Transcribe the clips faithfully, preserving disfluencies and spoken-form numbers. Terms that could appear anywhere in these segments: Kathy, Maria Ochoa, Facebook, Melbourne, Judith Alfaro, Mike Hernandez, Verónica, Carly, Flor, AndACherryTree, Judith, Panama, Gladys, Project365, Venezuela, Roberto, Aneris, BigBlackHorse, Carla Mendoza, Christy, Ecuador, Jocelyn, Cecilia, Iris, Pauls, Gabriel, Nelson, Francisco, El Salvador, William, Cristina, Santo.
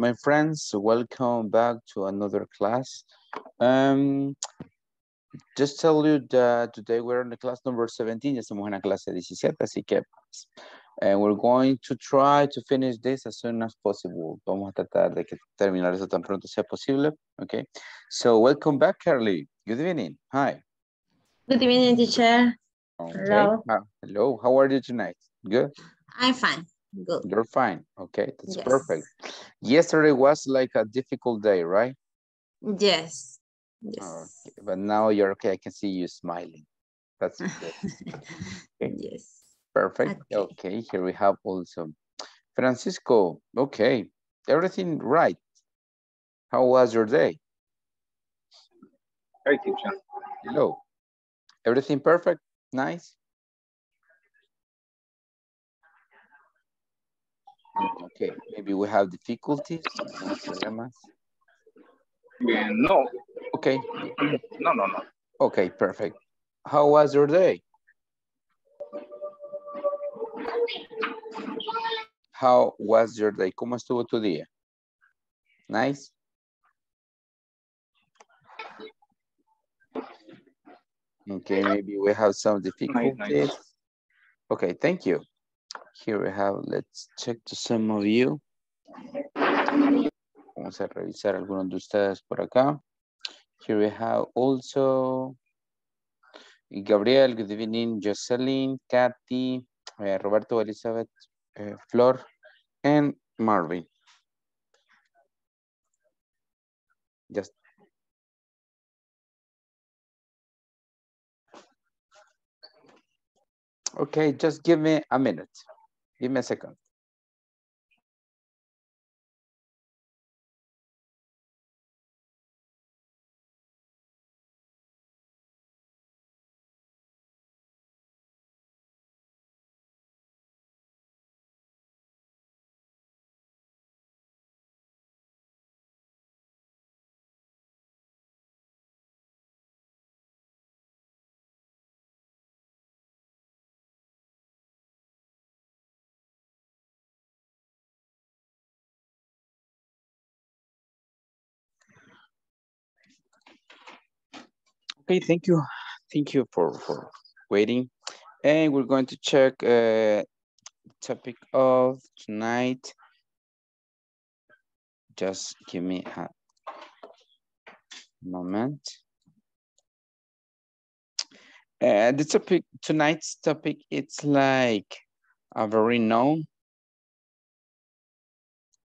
my friends, welcome back to another class. Um, just tell you that today we're in the class number seventeen, ya estamos en la clase diecisiete, así que uh, we're going to try to finish this as soon as possible. Vamos a tratar de que terminar eso tan pronto sea posible, okay? So welcome back, Carly. Good evening, hi. Good evening, teacher. Okay. Hello. Uh, hello, how are you tonight? Good? I'm fine. Good. You're fine. Okay, that's yes. perfect. Yesterday was like a difficult day, right? Yes. Yes. Okay. But now you're okay. I can see you smiling. That's good. Okay. Yes. Perfect. Okay. Okay. Here we have also Francisco. Okay. Everything right. How was your day? Hi, teacher. Hello. Everything perfect? Nice. Okay, maybe we have difficulties. No. Okay. No, no, no. Okay, perfect. How was your day? How was your day? ¿Cómo estuvo tu día? Nice. Okay, maybe we have some difficulties. Nice, nice. Okay, thank you. Here we have, let's check to some of you. Vamos a revisar algunos de ustedes por acá. Here we have also Gabriel, good evening, Jocelyn, Kathy, uh, Roberto, Elizabeth, uh, Flor, and Marvin. Just okay, just give me a minute. Give me a second. Okay, thank you. Thank you for, for waiting. And we're going to check uh, topic of tonight. Just give me a moment. Uh, the topic, tonight's topic, it's like a very known.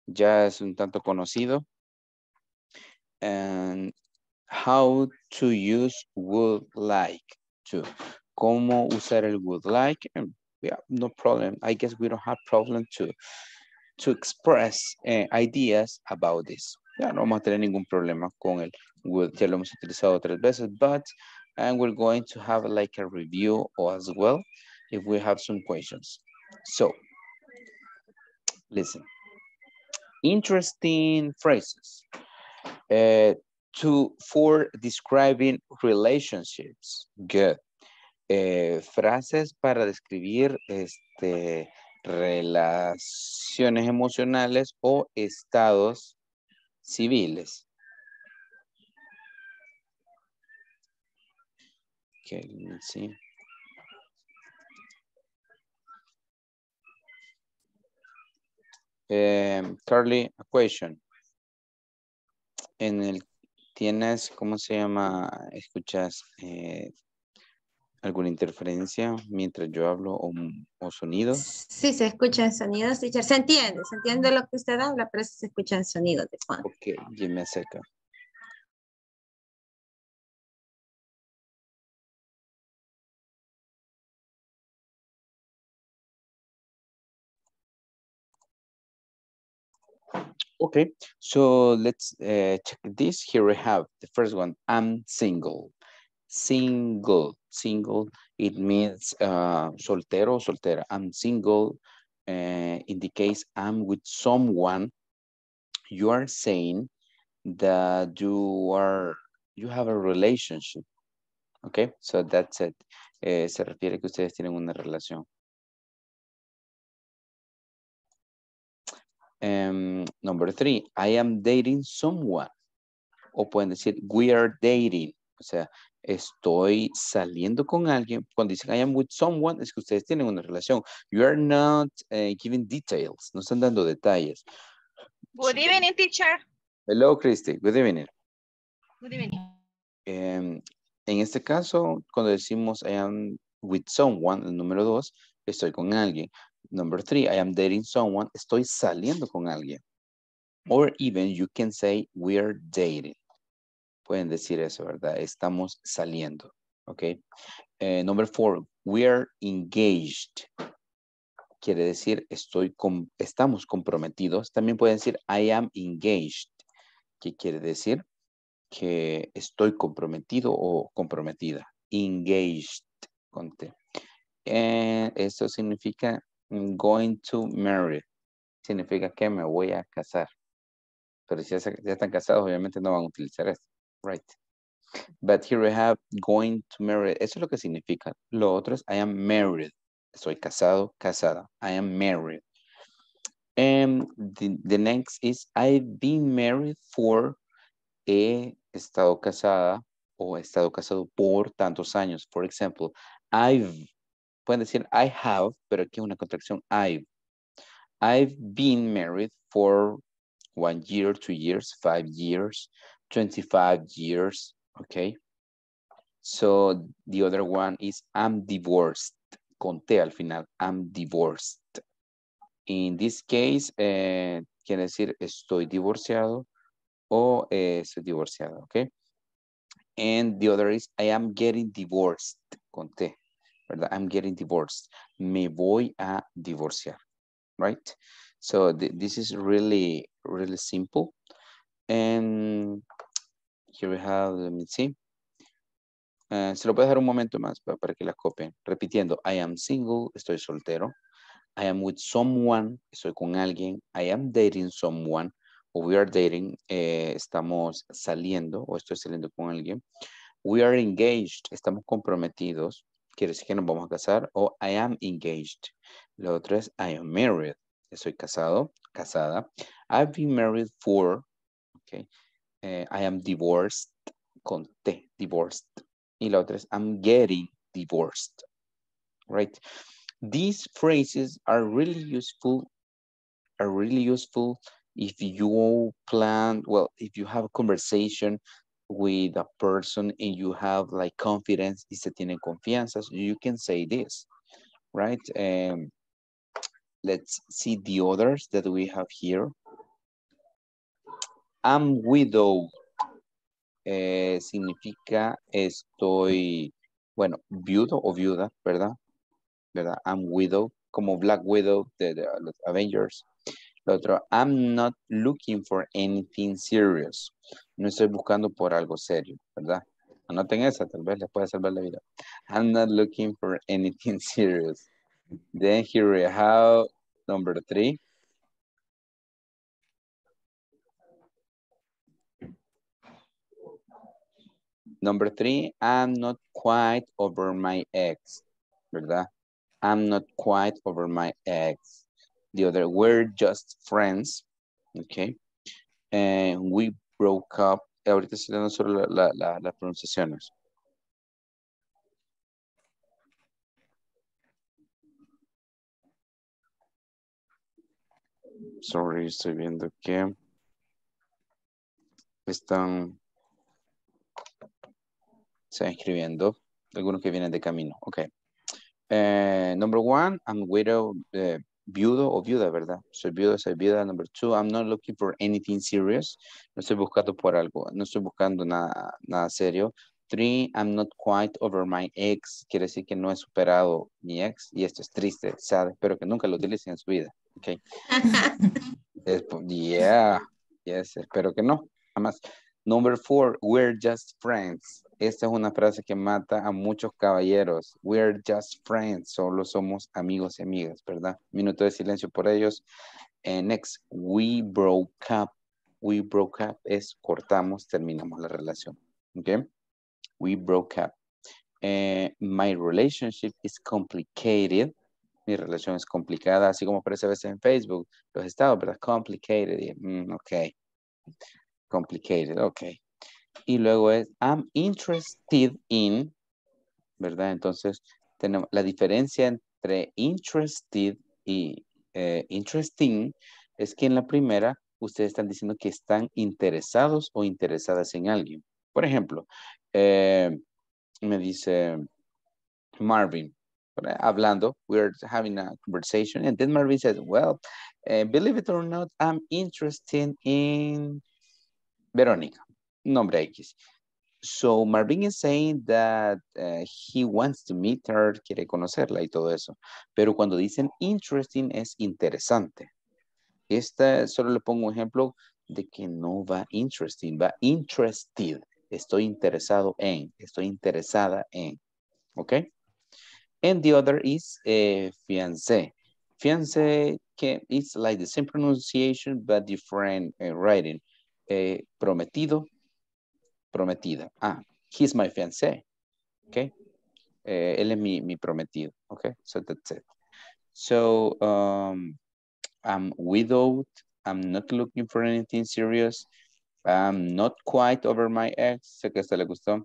Ya es un tanto conocido. And how to use would like to. Como usar el would like. And yeah, no problem. I guess we don't have problem to, to express uh, ideas about this. Yeah, no vamos a tener ningún problema con el would. Ya lo hemos utilizado tres veces, but and we're going to have like a review or as well if we have some questions. So, listen. Interesting phrases. Uh, To for describing relationships. Good. Eh, frases para describir este, relaciones emocionales o estados civiles. Okay, let's see. Um, Carly, a question. En el ¿Tienes, cómo se llama, escuchas eh, alguna interferencia mientras yo hablo o, o sonidos? Sí, se escuchan sonidos, teacher. Se entiende, se entiende lo que usted habla, pero se escuchan sonidos de fondo. Ok, yo me acerco. Okay, so let's uh, check this. Here we have the first one. I'm single. Single. Single. It means uh, soltero, soltera. I'm single. Uh, in the case I'm with someone, you are saying that you are you have a relationship. Okay, so that's it. Eh, se refiere que ustedes tienen una relación. Um, number three, I am dating someone. O pueden decir, we are dating. O sea, estoy saliendo con alguien. Cuando dicen I am with someone, es que ustedes tienen una relación. You are not uh, giving details. No están dando detalles. Good evening, teacher. Hello, Christy. Good evening. Good evening. Um, en este caso, cuando decimos I am with someone, el número dos, estoy con alguien. Number three, I am dating someone. Estoy saliendo con alguien. Or even you can say we're dating. Pueden decir eso, ¿verdad? Estamos saliendo. Okay. Uh, number four, we're engaged. Quiere decir estoy com estamos comprometidos. También pueden decir I am engaged. ¿Qué quiere decir? Que estoy comprometido o comprometida. Engaged. Conté. Eh, esto significa I'm going to marry. Significa que me voy a casar. Pero si ya, se, ya están casados, obviamente no van a utilizar esto. Right. But here we have going to marry. Eso es lo que significa. Lo otro es I am married. Soy casado, casada. I am married. And the, the next is I've been married for. He estado casada o he estado casado por tantos años. For example, I've. Pueden decir I have, pero aquí es una contracción. I've. I've been married for one year, two years, five years. twenty-five years, okay? So the other one is I'm divorced. Conté al final, I'm divorced. In this case, eh, quiere decir estoy divorciado o eh, estoy divorciado, okay? And the other is I am getting divorced. Conté, ¿verdad? I'm getting divorced. Me voy a divorciar, right? So th this is really, really simple. And here we have, let me see. Uh, se lo puedo dejar un momento más para, para que las copien. Repitiendo, I am single, estoy soltero. I am with someone, estoy con alguien. I am dating someone, o we are dating, eh, estamos saliendo, o estoy saliendo con alguien. We are engaged, estamos comprometidos. Quiere decir que nos vamos a casar. O I am engaged. Lo otro es I am married, estoy casado, casada. I've been married for, okay. Uh, I am divorced, con T, divorced. Y la otra es, I'm getting divorced, right? These phrases are really useful, are really useful if you plan, well, if you have a conversation with a person and you have like confidence, y se tienen confianza, so you can say this, right? Um, let's see the others that we have here. I'm widowed, eh, significa estoy, bueno, viudo o viuda, ¿verdad? ¿Verdad? I'm widowed, como Black Widow de, de los Avengers. Lo otro, I'm not looking for anything serious. No estoy buscando por algo serio, ¿verdad? Anoten esa, tal vez les pueda salvar la vida. I'm not looking for anything serious. Then here we have number three. Number three, I'm not quite over my ex, ¿verdad? I'm not quite over my ex. The other, we're just friends, okay? And we broke up. Ahorita estoy dando solo la, la, la, las pronunciaciones. Sorry, estoy viendo que están... Se van escribiendo algunos que vienen de camino. Ok. Uh, number one, I'm widow, uh, viudo o viuda, ¿verdad? Soy viudo, soy viuda. Number two, I'm not looking for anything serious. No estoy buscando por algo. No estoy buscando nada, nada serio. Three, I'm not quite over my ex. Quiere decir que no he superado mi ex. Y esto es triste, sad. Espero que nunca lo utilicen en su vida. Ok. Yeah. Yes, espero que no. Jamás. Number four, we're just friends. Esta es una frase que mata a muchos caballeros. We're just friends. Solo somos amigos y amigas, ¿verdad? Minuto de silencio por ellos. And next, we broke up. We broke up es cortamos, terminamos la relación. Okay? We broke up. Uh, my relationship is complicated. mi relación es complicada, así como aparece a veces en Facebook, los estados, ¿verdad? Complicated, y, mm, ok, complicated, ok. Y luego es, I'm interested in, ¿verdad? Entonces, tenemos la diferencia entre interested y eh, interesting es que en la primera ustedes están diciendo que están interesados o interesadas en alguien. Por ejemplo, eh, me dice Marvin, ¿verdad? Hablando, we're having a conversation, and then Marvin says, well, uh, believe it or not, I'm interested in Verónica, nombre X. So Marvin is saying that uh, he wants to meet her, quiere conocerla y todo eso. Pero cuando dicen interesting es interesante. Esta, solo le pongo un ejemplo de que no va interesting, va interested. Estoy interesado en, estoy interesada en, ¿ok? And the other is uh, fiancé. Fiancé, it's like the same pronunciation, but different uh, writing. Uh, prometido. Prometida. Ah, he's my fiancé. Okay. Eh, él es mi, mi prometido. Okay. So that's it. So um, I'm widowed. I'm not looking for anything serious. I'm not quite over my ex. Sé que a usted le gustó.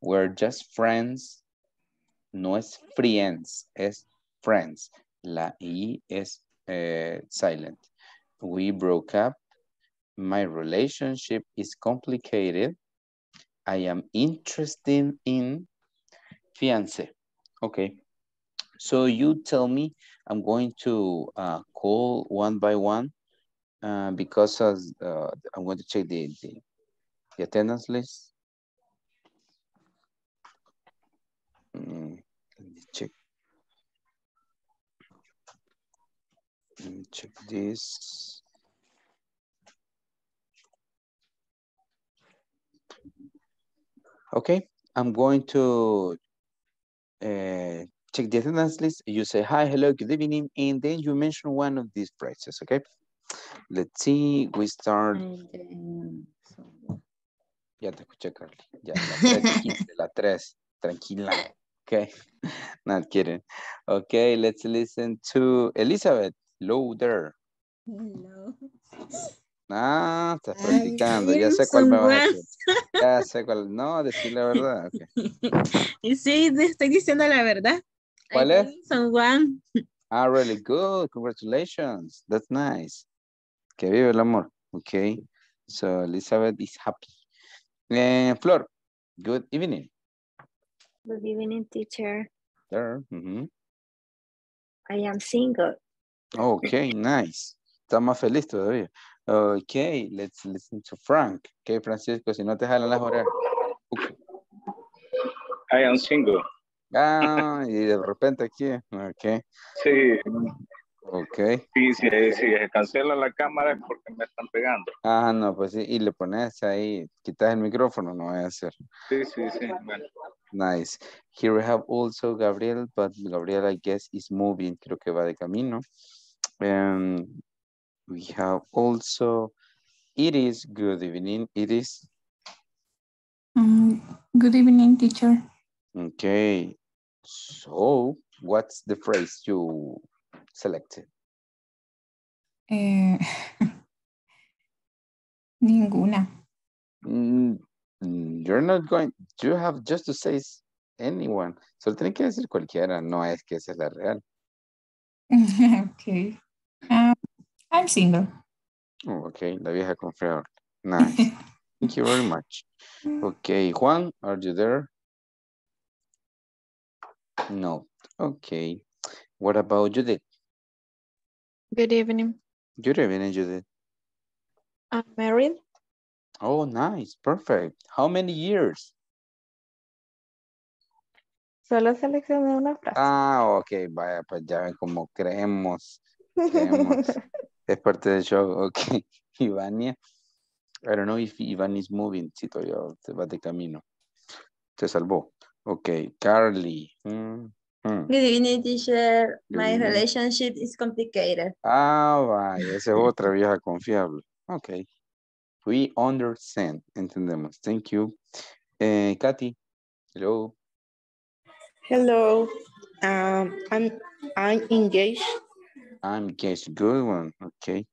We're just friends. No es friends. Es friends. La I es eh, silent. We broke up. My relationship is complicated. I am interested in fiancé. Okay. So you tell me, I'm going to uh, call one by one uh, because as, uh, I'm going to check the, the, the attendance list. Mm, let me check. Let me check this. Okay, I'm going to uh, check the attendance list. You say, hi, hello, good evening. And then you mention one of these phrases, okay? Let's see, we start. Ya te escuché, Carly. Ya, la tres, tranquila. Okay, not kidding. Okay, let's listen to Elizabeth. Hello there. Hello. Ah, estás practicando, ya sé cuál me va a decir. Ya sé cuál, no, decir la verdad. Okay. Y sí, estoy diciendo la verdad. ¿Cuál es? Someone. Ah, really good, congratulations, that's nice. Que vive el amor, okay. So, Elizabeth is happy. Eh, Flor, good evening. Good evening, teacher. There. Mm-hmm. I am single. Okay, nice. Está más feliz todavía. Okay, let's listen to Frank. Okay, Francisco, si no te jalan las orejas. Okay. I am single. Ah, y de repente aquí. Okay. Sí. Okay. Sí, si sí, sí, se cancela la cámara es porque me están pegando. Ah, no, pues sí, y le pones ahí, quitas el micrófono, no voy a hacer. Sí, sí, sí. Bueno. Nice. Here we have also Gabriel, but Gabriel, I guess, is moving. Creo que va de camino. Um, We have also, it is good evening, it is. Mm, good evening, teacher. Okay, so what's the phrase you selected? Eh, ninguna. Mm, you're not going, you have just to say anyone. So tiene que decir cualquiera, no es que esa es la real. Okay. Um, I'm single. Oh, okay, la vieja confiable. Nice. Thank you very much. Okay, Juan, are you there? No. Okay. What about Judith? Good evening. Good evening, Judith. I'm married. Oh, nice. Perfect. How many years? Solo seleccioné una frase. Ah, okay. Vaya, pues ya ven como creemos. Creemos. Es parte del show, ok. Ivania. I don't know if Ivania is moving. Si todavía te vas de camino. Te salvó. Ok. Carly. Mm -hmm. Good evening, teacher. Good My evening. Relationship is complicated. Ah, vaya. Esa es otra vieja confiable. Ok. We understand. Entendemos. Thank you. Eh, Kathy. Hello. Hello. Um, I'm, I'm engaged. I'm engaged. Good one. Okay.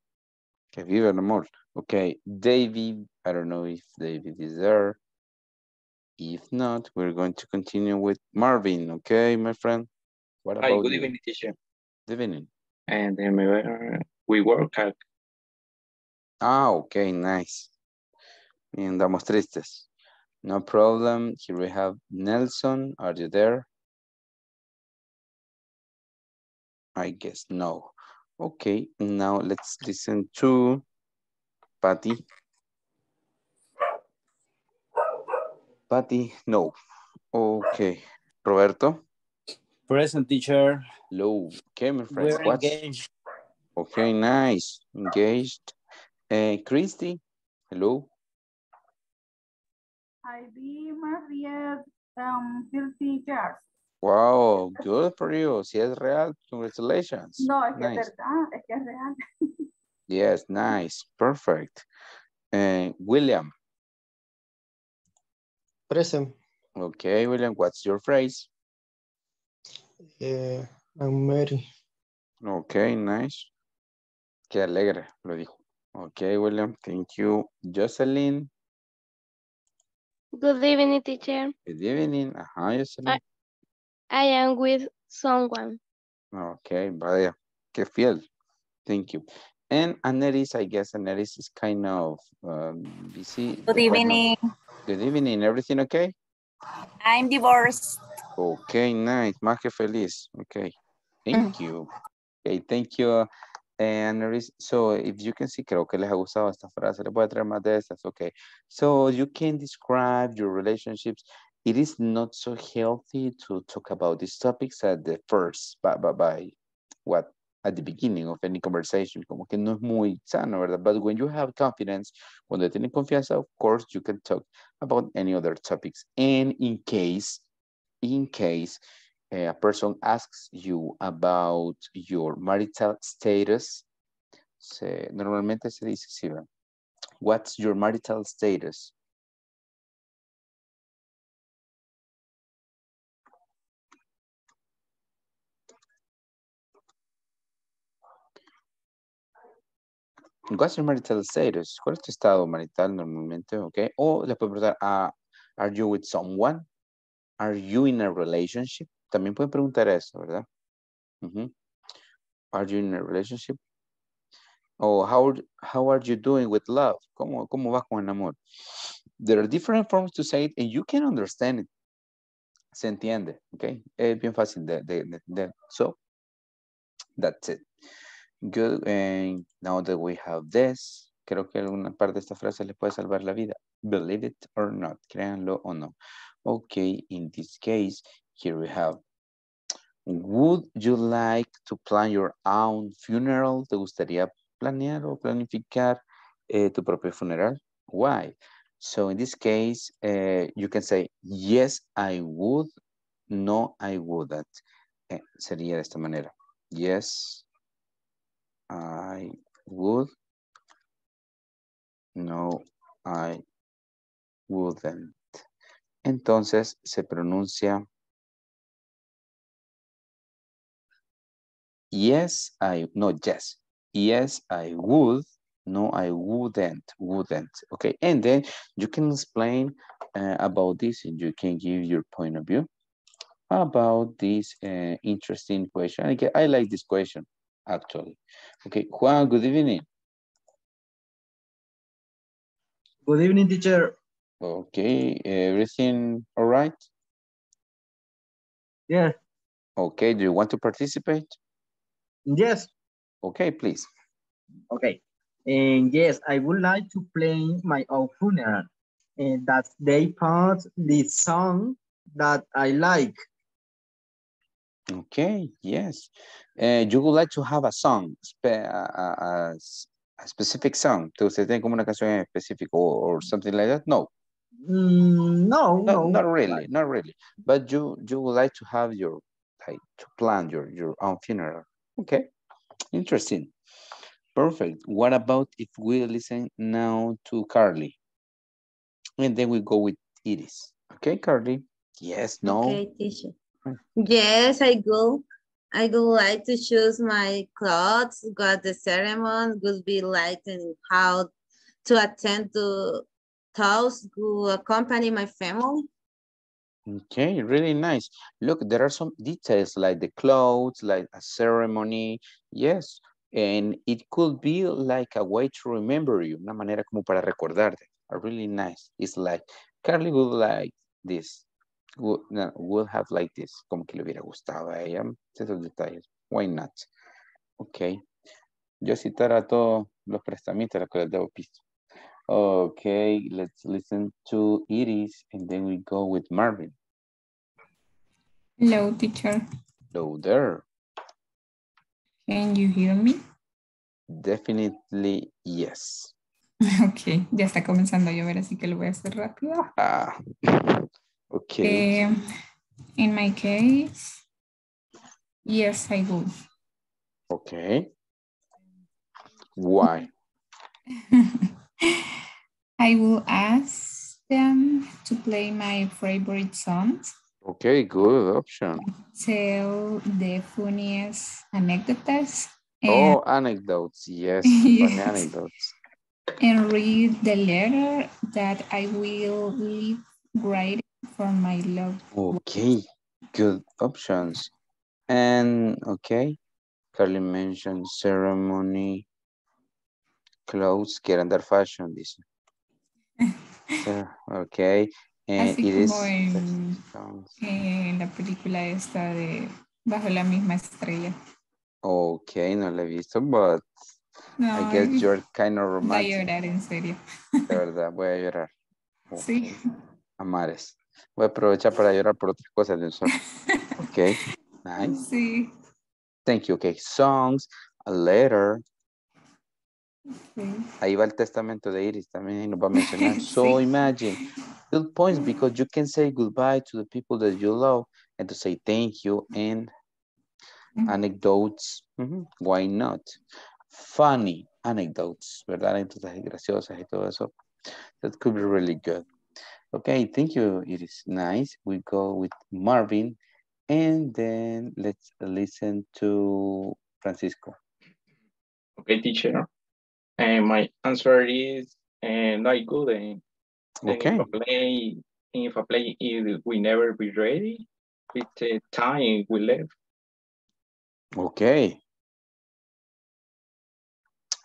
Have you even more? Okay. David, I don't know if David is there. If not, we're going to continue with Marvin. Okay, my friend. What about Hi, good you? Evening, teacher. Good evening. And then we, uh, we work at. Ah, okay, nice. Y andamos tristes. No problem. Here we have Nelson. Are you there? I guess no. Okay, now let's listen to Patty. Patty, no. Okay. Roberto? Present, teacher. Hello. Okay, my friends. We're engaged. Okay, nice. Engaged. Uh, Christy? Hello. I'll be married um thirty years. Wow, good for you. Si es real, congratulations. No, es que nice. Es verdad, es que es real. Yes, nice, perfect. Uh, William. Present. Okay, William, what's your phrase? Yeah, I'm married. Okay, nice. Qué alegre, lo dijo. Okay, William, thank you. Jocelyn. Good evening, teacher. Good evening. Ajá, Jocelyn. I, I am with someone. Okay, vaya. Qué fiel. Thank you. And Aneris, I guess Aneris is kind of um, busy. Good evening. Good evening. Everything okay? I'm divorced. Okay, nice. Más que feliz. Okay. Thank mm. you. Okay, thank you. And there is, so if you can see, creo que les ha gustado esta frase, les voy a traer más de estas, okay. So you can describe your relationships. It is not so healthy to talk about these topics at the first, by, by, by what, at the beginning of any conversation, como que no es muy sano, ¿verdad? But when you have confidence, cuando tienen confianza, of course, you can talk about any other topics. And in case, in case, a person asks you about your marital status. Se, normalmente se dice, sí, what's your marital status? What's your marital status? ¿Cuál es tu estado marital normalmente? Okay. O le puedo preguntar, uh, are you with someone? Are you in a relationship? También pueden preguntar eso, ¿verdad? Mm-hmm. Are you in a relationship? Oh, how, how are you doing with love? ¿Cómo, cómo vas con el amor? There are different forms to say it and you can understand it. Se entiende, ¿ok? Es bien fácil de, de, de, de. So, that's it. Good, and now that we have this, creo que alguna parte de esta frase les puede salvar la vida. Believe it or not, créanlo o no. Ok, in this case, here we have, would you like to plan your own funeral? ¿Te gustaría planear o planificar eh, tu propio funeral? Why? So in this case, uh, you can say, yes, I would. No, I wouldn't. Eh, sería de esta manera. Yes, I would. No, I wouldn't. Entonces se pronuncia Yes, I, no, yes. Yes, I would. No, I wouldn't, wouldn't. Okay, and then you can explain uh, about this and you can give your point of view about this uh, interesting question. Okay, I like this question, actually. Okay, Juan, good evening. Good evening, teacher. Okay, everything all right? Yeah. Okay, do you want to participate? Yes. Okay, please. Okay. And yes, I would like to plan my own funeral. And that they put the song that I like. Okay, yes. Uh, you would like to have a song, a, a, a specific song. Do you have una canción específica or something like that? No. Mm, no, no, no. Not really, not really. But you, you would like to have your, like, to plan your, your own funeral. Okay, interesting. Perfect. What about if we listen now to Carly? And then we go with Iris. Okay, Carly? Yes, no? Okay, teacher. Yes, I go. I would like to choose my clothes, got the ceremony, would be like and how to attend to toast, to accompany my family. Okay, really nice. Look, there are some details like the clothes, like a ceremony. Yes, and it could be like a way to remember you, una manera como para recordarte. Really nice. It's like, Carly would like this. Would, no, would have like this. Como que le hubiera gustado a ella. Esos detalles. Why not? Ok. Yo citar a todos los prestamistas a los que les debo piso. Ok. Let's listen to Iris and then we go with Marvin. Hello, teacher. Hello there. Can you hear me? Definitely yes. Ok. Ya está comenzando a llover, así que lo voy a hacer rápido. Ah. Ok. Eh, in my case... Yes, I do. Okay. Why? I will ask them to play my favorite songs. Okay, good option. Tell the funniest anecdotes. Oh, anecdotes, yes, yes. Funny anecdotes. And read the letter that I will leave writing for my love. Okay, good options. And, okay, Carly mentioned ceremony, clothes, quiere andar fashion, dice. So, okay, and así it como is... En, en la película esta de Bajo la misma estrella. Okay, no la he visto, but no, I guess you're kind of romantic. Voy a llorar, en serio. De verdad, voy a llorar. Oh. Sí. Amares. Voy a aprovechar para llorar por otras cosas de un solo. Okay. Nice. Sí. Thank you. Okay. Songs, a letter. Okay. Ahí va el testamento de Iris también y nos va a mencionar. Sí. So imagine. Good points because you can say goodbye to the people that you love and to say thank you and mm-hmm. anecdotes. Mm-hmm. Why not? Funny anecdotes, ¿verdad? Entonces, graciosas y todo eso. That could be really good. Okay. Thank you, Iris. Nice. We go with Marvin. And then let's listen to Francisco. Okay, teacher. And my answer is uh, not good. And okay. If I play, if I play it will never be ready with the time we left. Okay.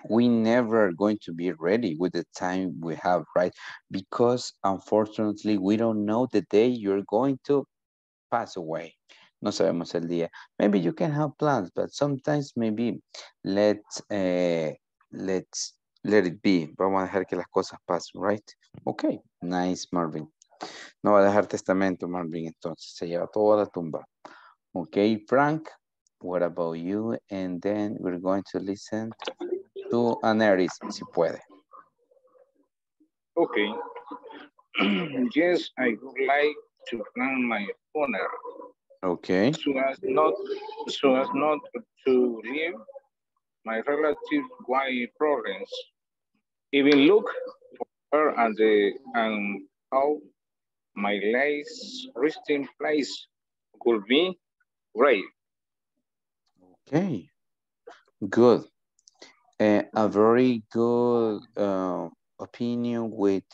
We never going to be ready with the time we have, right? Because unfortunately, we don't know the day you're going to pass away. No sabemos el día. Maybe you can have plans, but sometimes maybe let's, uh, let's let it be. Vamos a dejar que las cosas pasen, right? Okay, nice, Marvin. No va a dejar testamento, Marvin, entonces. Se lleva toda la tumba. Okay, Frank, what about you? And then we're going to listen to Aneris, si puede. Okay. Yes, I would like to plan my honor. Okay. So as not so as not to leave my relative wide problems. Even look for her and the and how my last resting place could be great. Okay. Good. Uh, a very good uh, opinion with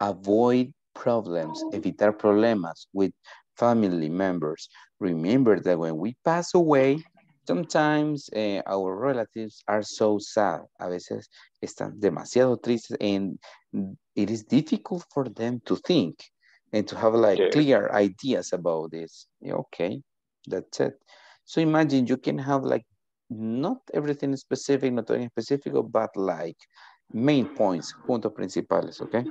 avoid problems, evitar problemas with family members. Remember that when we pass away, sometimes uh, our relatives are so sad. A veces están demasiado tristes and it is difficult for them to think and to have like okay. clear ideas about this. Okay, that's it. So imagine you can have like not everything specific, not anything specific, but like main points, puntos principales, okay?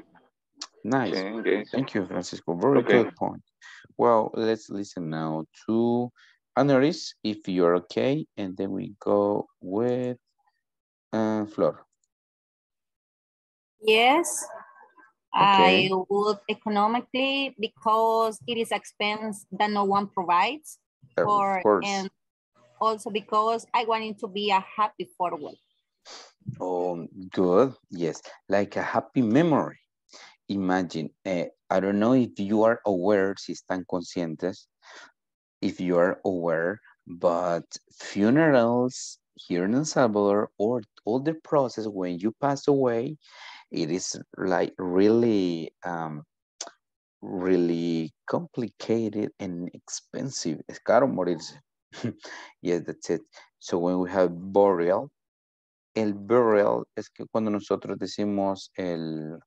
Nice. Okay. Thank you, Francisco. Very okay. good point. Well, let's listen now to Aneris, if you're okay, and then we go with uh, Flor. Yes, okay. I would economically because it is expense that no one provides. Of or, course. And also because I wanted to be a happy forward. Oh, good. Yes, like a happy memory. Imagine, uh, I don't know if you are aware, si están conscientes, if you are aware, but funerals here in El Salvador, or all the process when you pass away, it is like really, um, really complicated and expensive. Es caro morirse. Yes, that's it. So when we have burial, el burial es que cuando nosotros decimos el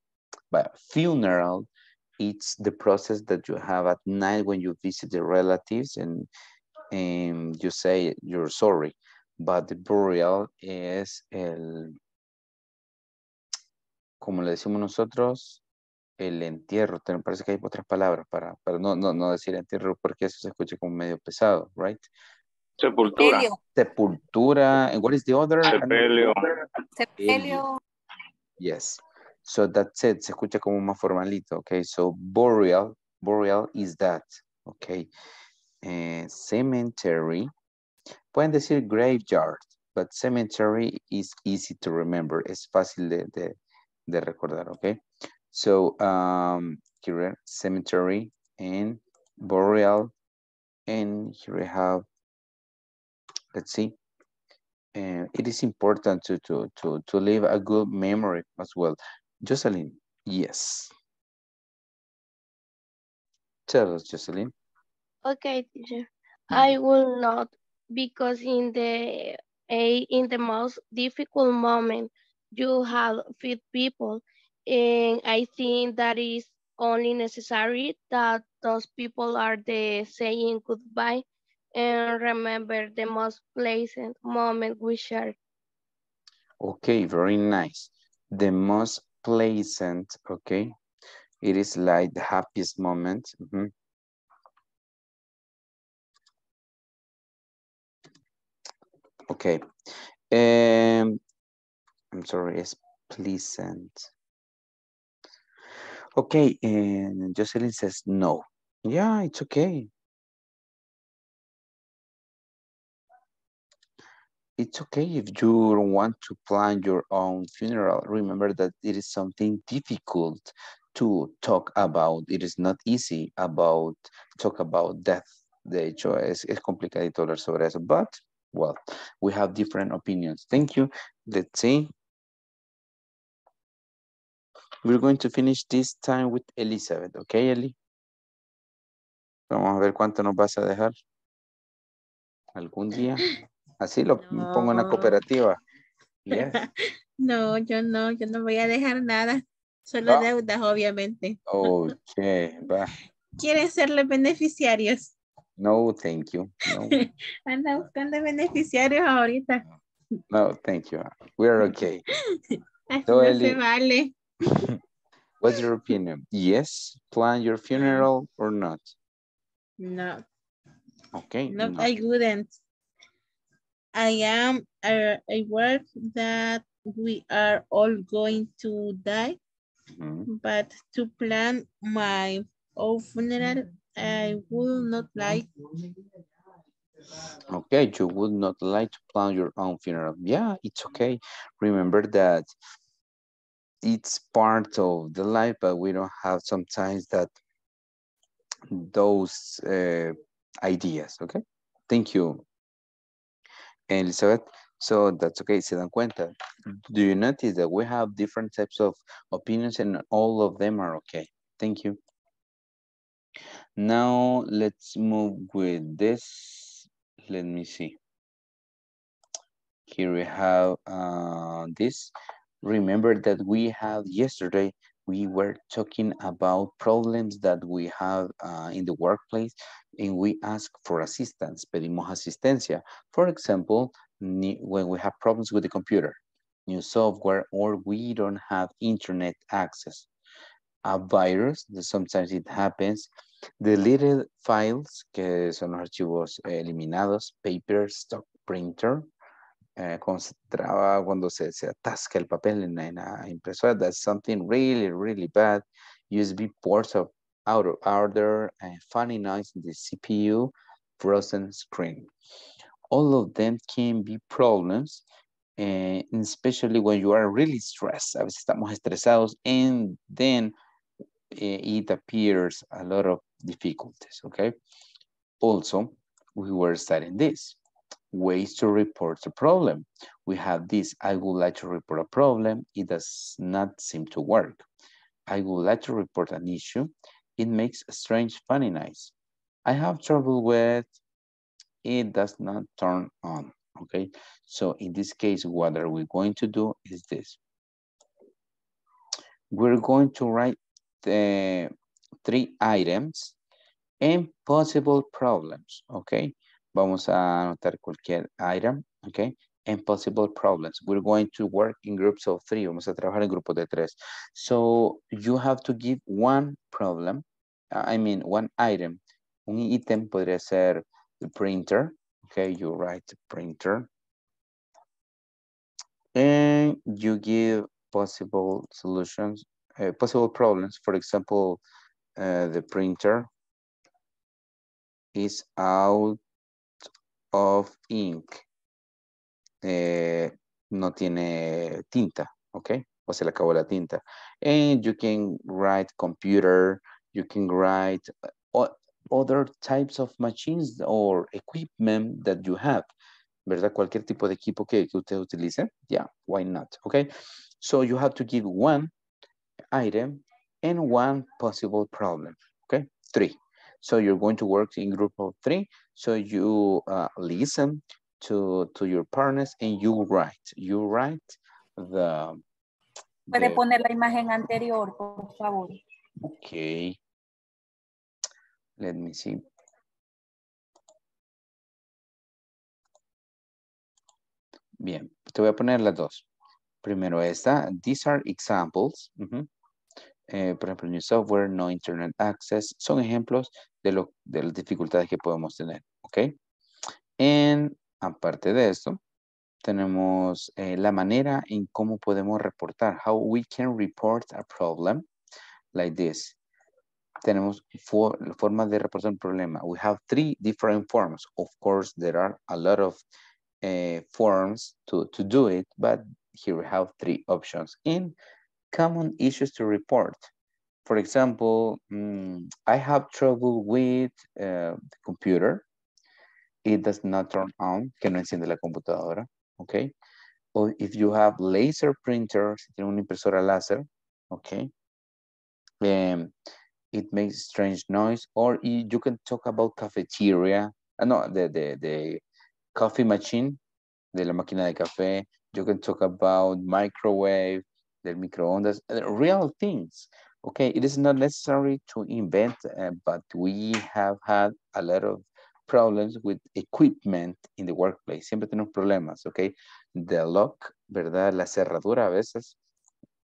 funeral, it's the process that you have at night when you visit the relatives and, and you say you're sorry. But the burial is el, como le decimos nosotros, el entierro. Me parece que hay otras palabras para, para no, no, no decir entierro porque eso se escucha como medio pesado, right? Sepultura. Sepelio. Sepultura. And what is the other? Sepelio. Sepelio. Yes. So that's it. Se escucha como más formalito. Okay. So burial, burial is that. Okay. Uh, cemetery. Pueden decir graveyard, but cemetery is easy to remember. Es fácil de, de, de recordar. Okay. So um, here cemetery and burial, and here we have. Let's see. Uh, it is important to, to, to, to leave a good memory as well. Jocelyn, yes. Tell us, Jocelyn. Okay, teacher. I will not, because in the a in the most difficult moment you have few people, and I think that is only necessary that those people are the saying goodbye. And remember the most pleasant moment we shared. Okay, very nice. The most pleasant, okay. It is like the happiest moment. Mm-hmm. Okay. Um, I'm sorry, it's pleasant. Okay, and Jocelyn says no. Yeah, it's okay. It's okay if you want to plan your own funeral. Remember that it is something difficult to talk about. It is not easy about talk about death. De hecho, es, es complicadito hablar sobre eso. But, well, we have different opinions. Thank you. Let's see. We're going to finish this time with Elizabeth. Okay, Eli? Vamos a ver cuánto nos vas a dejar. Algún día. Así lo no. Pongo en la cooperativa. Yes. No, yo no, yo no voy a dejar nada. Solo no. Deudas, obviamente. Ok, va. ¿Quieren ser los beneficiarios? No, thank you. No. Anda buscando beneficiarios ahorita. No, thank you. We're okay. Así so, no Eli, se vale. What's your opinion? Yes, plan your funeral or not? No. Okay. No, no. I wouldn't. I am aware that we are all going to die, mm-hmm. but to plan my own funeral, I would not like. Okay, you would not like to plan your own funeral. Yeah, it's okay. Remember that it's part of the life, but we don't have sometimes that those uh, ideas, okay? Thank you. Elizabeth, so that's okay, se dan cuenta. Do you notice that we have different types of opinions and all of them are okay? Thank you. Now let's move with this. Let me see. Here we have uh, this. Remember that we have yesterday, we were talking about problems that we have uh, in the workplace, and we ask for assistance, pedimos asistencia. For example, when we have problems with the computer, new software, or we don't have internet access. A virus, sometimes it happens. Deleted files, que son los archivos eliminados, paper, stock printer, eh, cuando se traba, cuando se, se atasca el papel en, en la impresora, that's something really, really bad. U S B ports of out of order, and uh, funny noise in the C P U, frozen screen. All of them can be problems, uh, especially when you are really stressed. A veces estamos estresados, and then uh, it appears a lot of difficulties, okay? Also, we were studying this. Ways to report a problem. We have this, I would like to report a problem. It does not seem to work. I would like to report an issue. It makes a strange funny noise. I have trouble with, it does not turn on, okay? So in this case, what are we going to do is this. We're going to write the three items and possible problems, okay? Vamos a anotar cualquier item, okay? And possible problems. We're going to work in groups of three. Vamos a trabajar en grupos de tres. So you have to give one problem, I mean one item. Un item podría ser the printer, okay? You write the printer. And you give possible solutions, uh, possible problems. For example, uh, the printer is out of ink. Eh, no tiene tinta, okay? O se le acabó la tinta. And you can write computer, you can write other types of machines or equipment that you have, ¿verdad? Cualquier tipo de equipo que, que usted utilice, yeah, why not, okay? So you have to give one item and one possible problem, okay? Three. So you're going to work in group of three. So you uh, listen to to your partners and you write you write the, the Puede poner la imagen anterior, por favor. Okay. Let me see. Bien, te voy a poner las dos. Primero esta, these are examples. Uh-huh. Eh, por ejemplo, new software, no internet access. Son ejemplos de, lo, de las dificultades que podemos tener, ok. En, aparte de esto, tenemos eh, la manera en cómo podemos reportar. How we can report a problem like this. Tenemos for, formas de reportar un problema. We have three different forms. Of course, there are a lot of uh, forms to, to do it, but here we have three options. In common issues to report. For example, mm, I have trouble with uh, the computer. It does not turn on, que no enciende la computadora, okay? Or if you have laser printer, si tiene una impresora láser, okay? Um, it makes strange noise, or you can talk about cafeteria, uh, no, the, the, the coffee machine, de la máquina de café. You can talk about microwave, del microondas, real things, okay? It is not necessary to invent, uh, but we have had a lot of problems with equipment in the workplace. Siempre tenemos problemas, okay? The lock, ¿verdad? La cerradura a veces.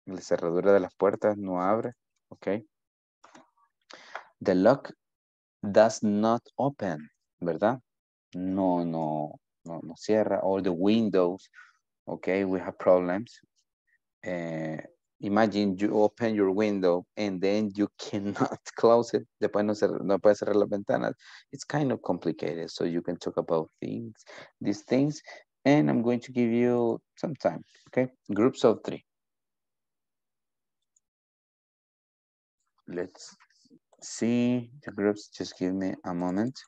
La cerradura de las puertas no abre, okay? The lock does not open, ¿verdad? No, no, no, no cierra. All the windows, okay? We have problems. Uh, imagine you open your window and then you cannot close it. Después no, cerrar, no puedes cerrar las ventanas. It's kind of complicated. So you can talk about things, these things. And I'm going to give you some time, okay? Groups of three. Let's see the groups. Just give me a moment.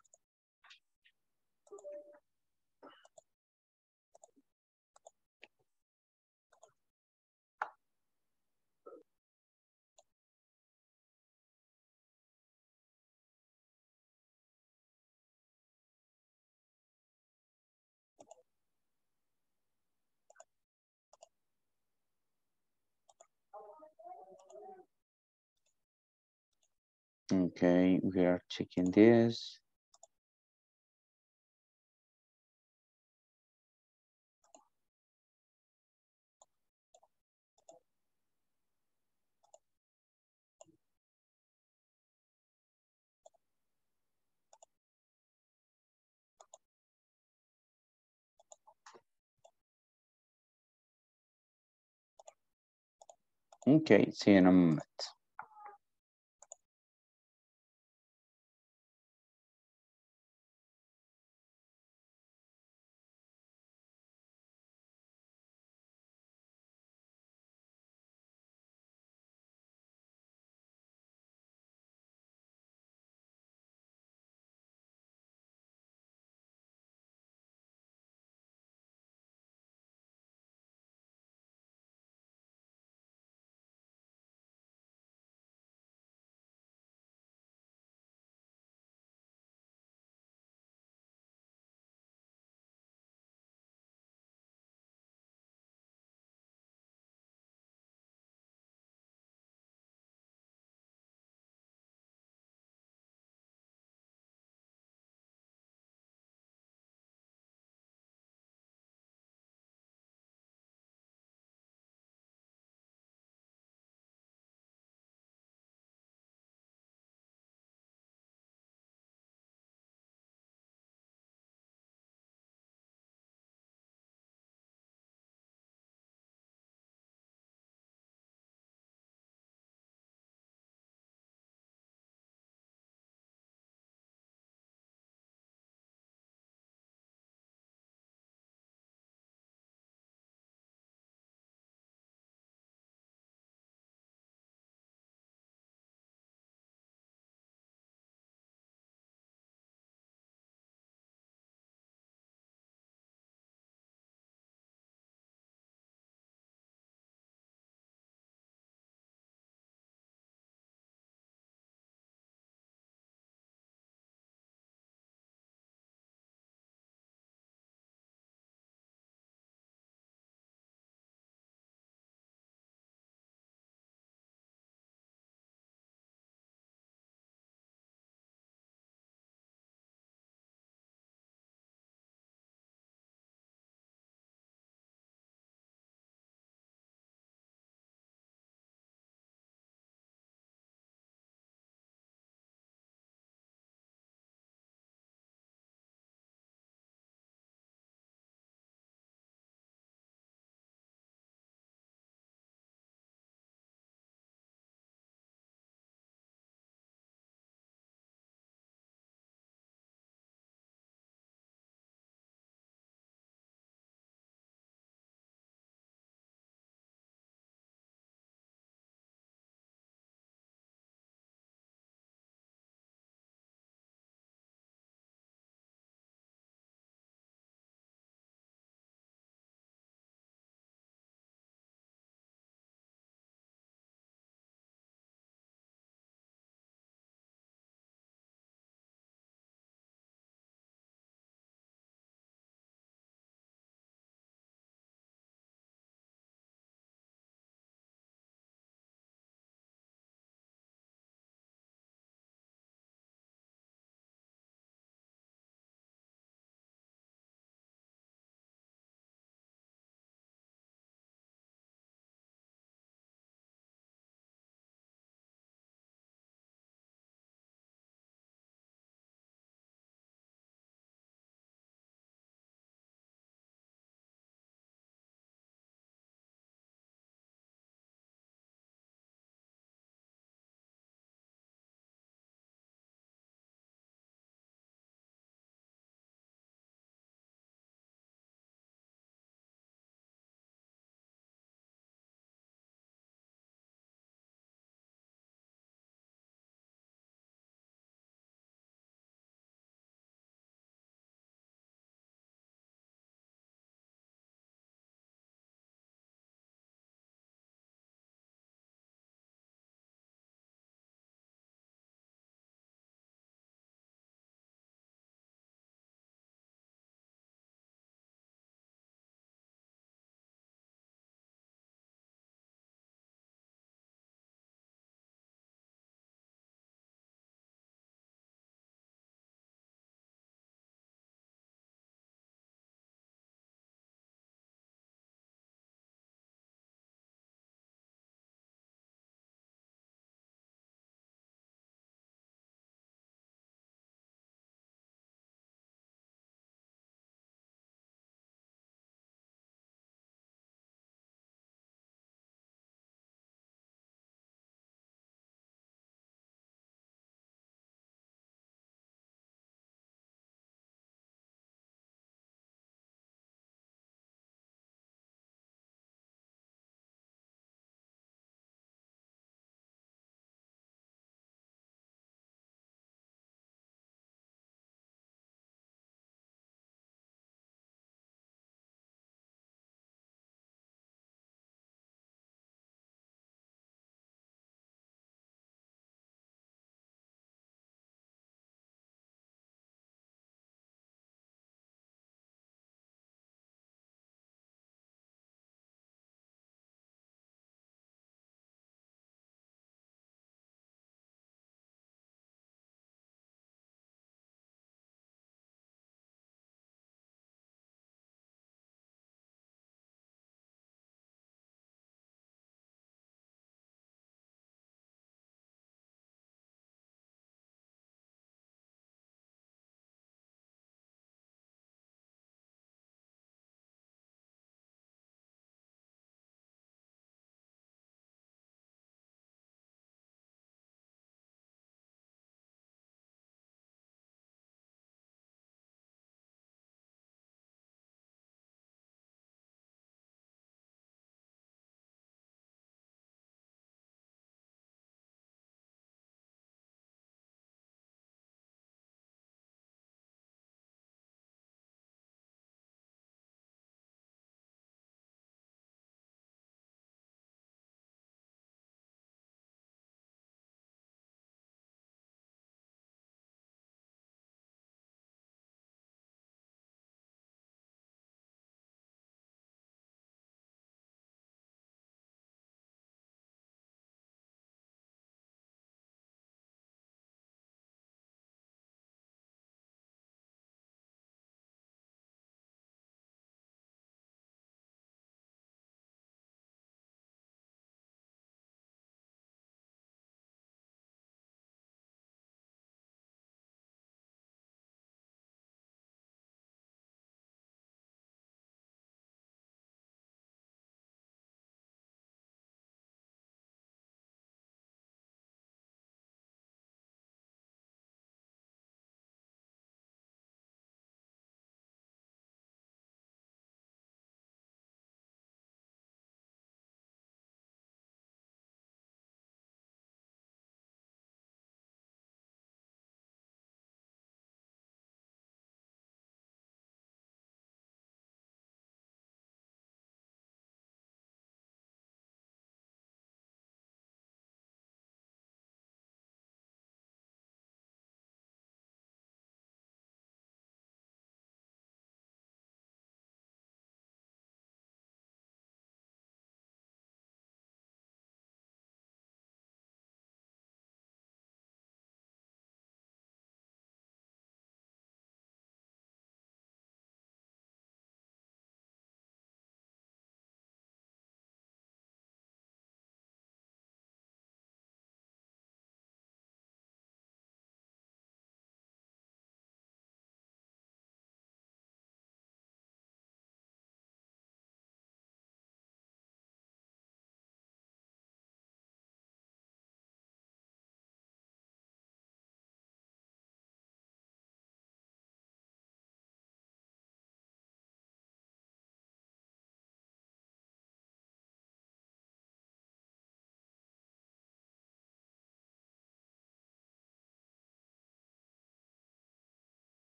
Okay, we are checking this. Okay, see you in a moment.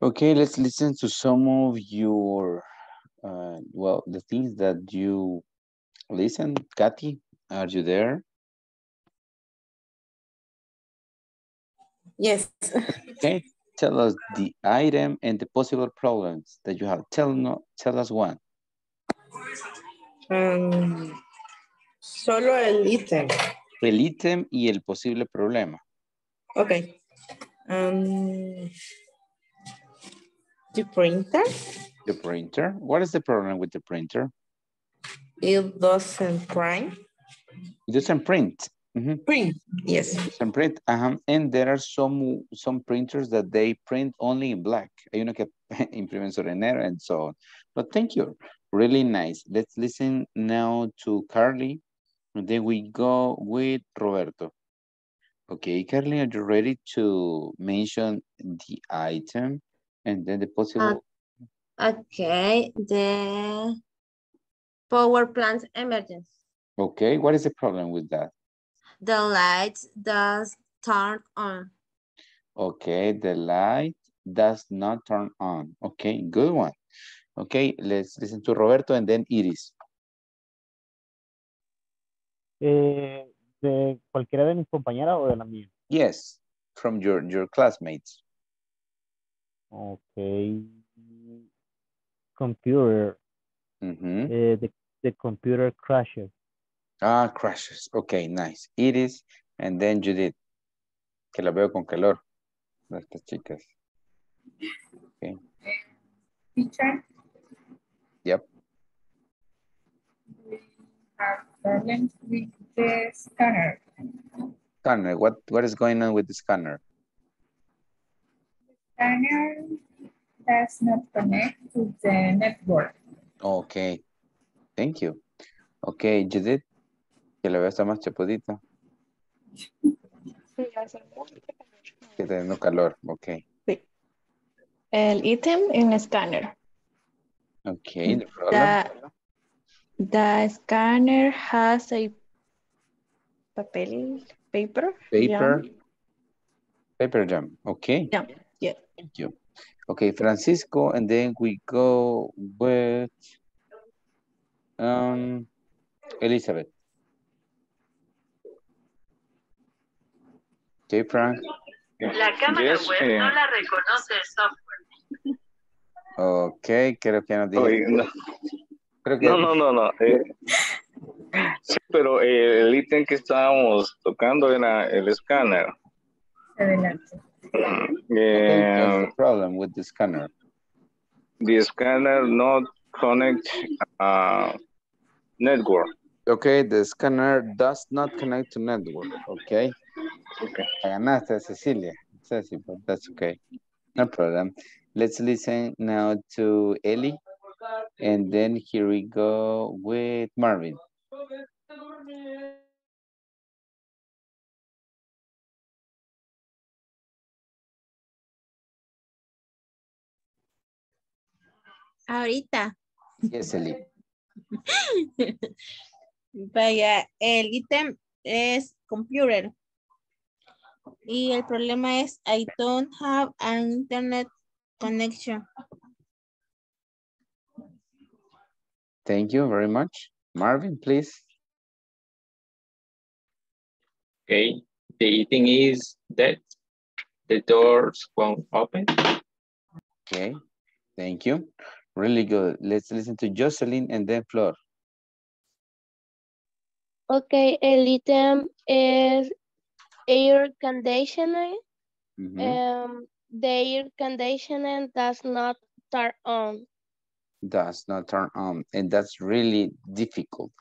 Okay, let's listen to some of your, uh, well, the things that you listen. Kathy, are you there? Yes. Okay, tell us the item and the possible problems that you have. Tell, no, tell us one. Um, solo el ítem. El ítem y el posible problema. Okay. Um... The printer? The printer? What is the problem with the printer? It doesn't print. It doesn't print. Mm-hmm. Print, yes. It doesn't print. Uh-huh. And there are some some printers that they print only in black. Hay uno que imprime sobre negro and so on. But thank you. Really nice. Let's listen now to Carly. And then we go with Roberto. Okay, Carly, are you ready to mention the item? And then the possible. Uh, okay, the power plant emergency. Okay, what is the problem with that? The light does turn on. Okay, the light does not turn on. Okay, good one. Okay, let's listen to Roberto and then Iris. Eh, de cualquiera de mis compañeras o de la mía? Yes, from your, your classmates. Okay, computer. Mm-hmm. uh, the, the computer crashes. Ah, crashes. Okay, nice. Iris, and then Judith. Que la veo con calor. Estas chicas. Okay. Teacher. Yep. We have problems with the scanner. Scanner. What what is going on with the scanner? Scanner does not connect to the network. Okay, thank you. Okay, Judith, que la veo está más chapadita. Sí, hace mucho calor. Que está dando calor, okay. Sí. El ítem in a scanner. Okay, the problem. The, the scanner has a papel, paper. Paper. Jam. Paper jam, okay. Jam. Yeah. Thank you. Okay, Francisco, and then we go with um, Elizabeth. Okay, Frank. La cámara yes, web eh. no la reconoce el software. Okay, creo que no dijo. No. Creo que no, no, no, no. Eh, sí, pero eh, el ítem que estábamos tocando era el escáner. Adelante. Yeah. What's the problem with the scanner? The scanner not connect uh, network. Okay, the scanner does not connect to network. Okay. Okay. Ganaste, Cecilia. Ceci, but that's okay. No problem. Let's listen now to Ellie, and then here we go with Marvin. Ahorita. Yes, Eli. Vaya, el ítem es computer. Y el problema es I don't have an internet connection. Thank you very much. Marvin, please. Okay. The thing is that the doors won't open. Okay. Thank you. Really good. Let's listen to Jocelyn and then Flor. Okay, el item is air conditioning. Mm-hmm. Um, the air conditioning does not turn on. Does not turn on. And that's really difficult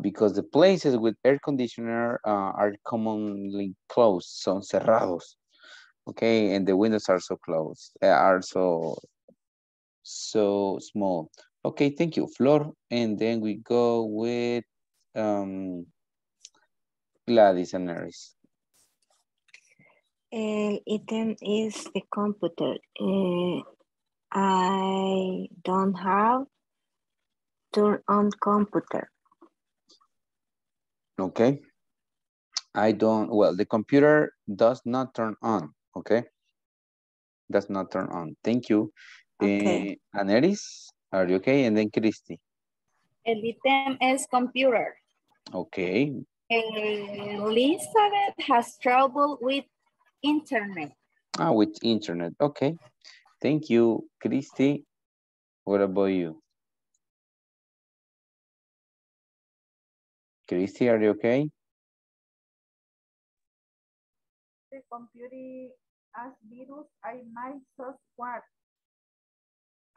because the places with air conditioner uh, are commonly closed, son cerrados. Okay, and the windows are so closed, uh, are so... so small. Okay, thank you, Flor. And then we go with um, Gladys and Aneris. Uh, item is the computer. Uh, I don't have turn on computer. Okay. I don't, well, the computer does not turn on, okay? does not turn on. Thank you. Okay. Uh, Aneris, are you okay? And then Christy. El item is computer. Okay. Elizabeth has trouble with internet. Ah, with internet. Okay. Thank you, Christy. What about you? Christy, are you okay? The computer as virus, I might software.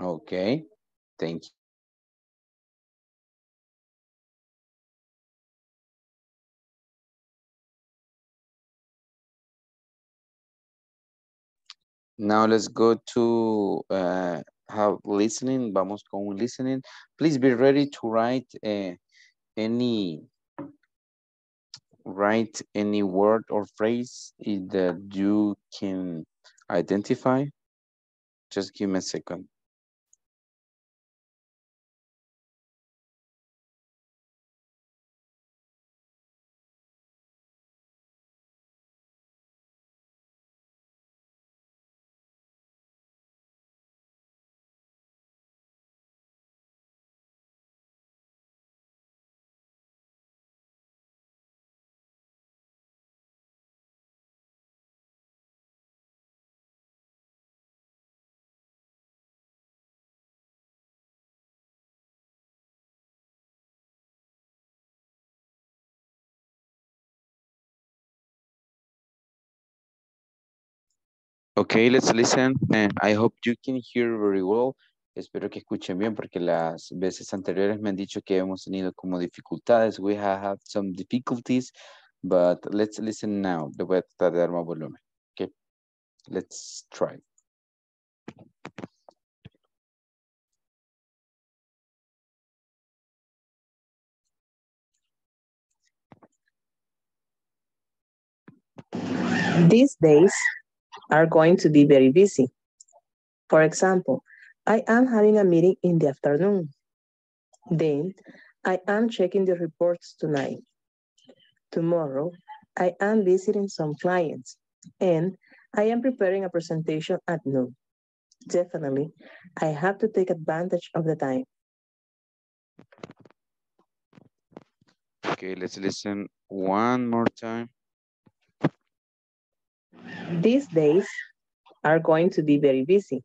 Okay. Thank you. Now let's go to uh, have listening. Vamos con listening. Please be ready to write uh, any write any word or phrase that you can identify. Just give me a second. Okay, let's listen. And I hope you can hear very well. Espero que escuchen bien porque las veces anteriores me han dicho que hemos tenido como dificultades. We have had some difficulties, but let's listen now. Le voy a tratar de dar más volumen. Okay, let's try. These days are going to be very busy. For example, I am having a meeting in the afternoon. Then I am checking the reports tonight. Tomorrow, I am visiting some clients and I am preparing a presentation at noon. Definitely, I have to take advantage of the time. Okay, let's listen one more time. These days are going to be very busy.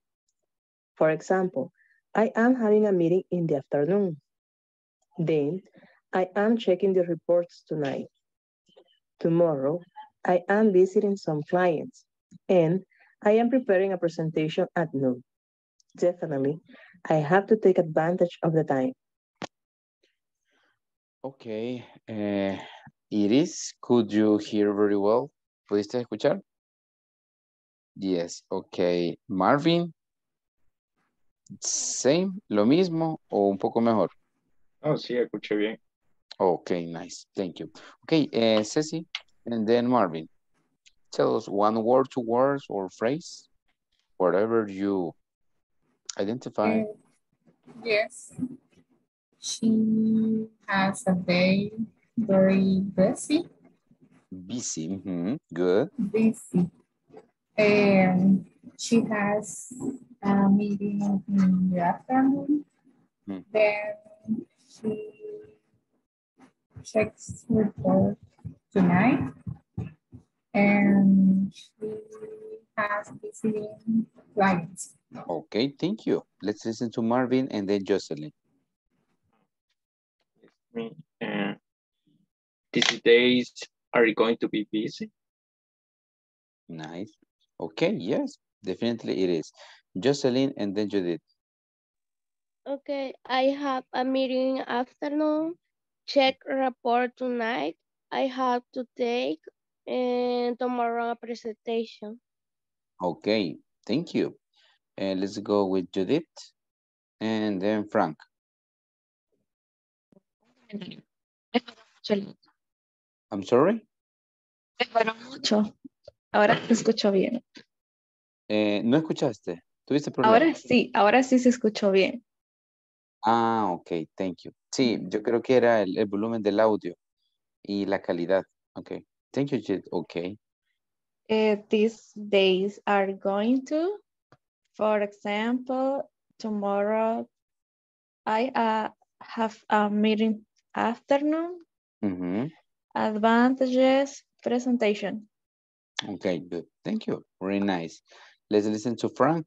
For example, I am having a meeting in the afternoon. Then I am checking the reports tonight. Tomorrow, I am visiting some clients and I am preparing a presentation at noon. Definitely, I have to take advantage of the time. Okay, uh, Iris, could you hear very well? ¿Pudiste escuchar? Yes, okay. Marvin, same, lo mismo o un poco mejor. Oh, sí, escuché bien. Okay, nice, thank you. Okay, uh, Ceci, and then Marvin. Tell us one word, two words, or phrase, whatever you identify. Uh, yes, she has a day very busy. Busy, mm-hmm. Good. Busy. Um, she has a meeting in the afternoon. Mm. Then she checks report tonight. And she has visiting clients. Okay, thank you. Let's listen to Marvin and then Jocelyn. Uh, these days are you going to be busy? Nice. Okay, yes, definitely it is. Jocelyn and then Judith. Okay, I have a meeting afternoon, check report tonight. I have to take and tomorrow a presentation. Okay, thank you. And let's go with Judith and then Frank. I'm sorry? Ahora te escucho bien. Eh, ¿No escuchaste? ¿Tuviste problema? Ahora sí, ahora sí se escuchó bien. Ah, ok, thank you. Sí, yo creo que era el, el volumen del audio y la calidad. Ok, thank you, Jit. Ok. Uh, these days are going to For example, tomorrow I uh, have a meeting afternoon. Mm-hmm. Advantages presentation. Okay, good. Thank you. Very nice. Let's listen to Frank.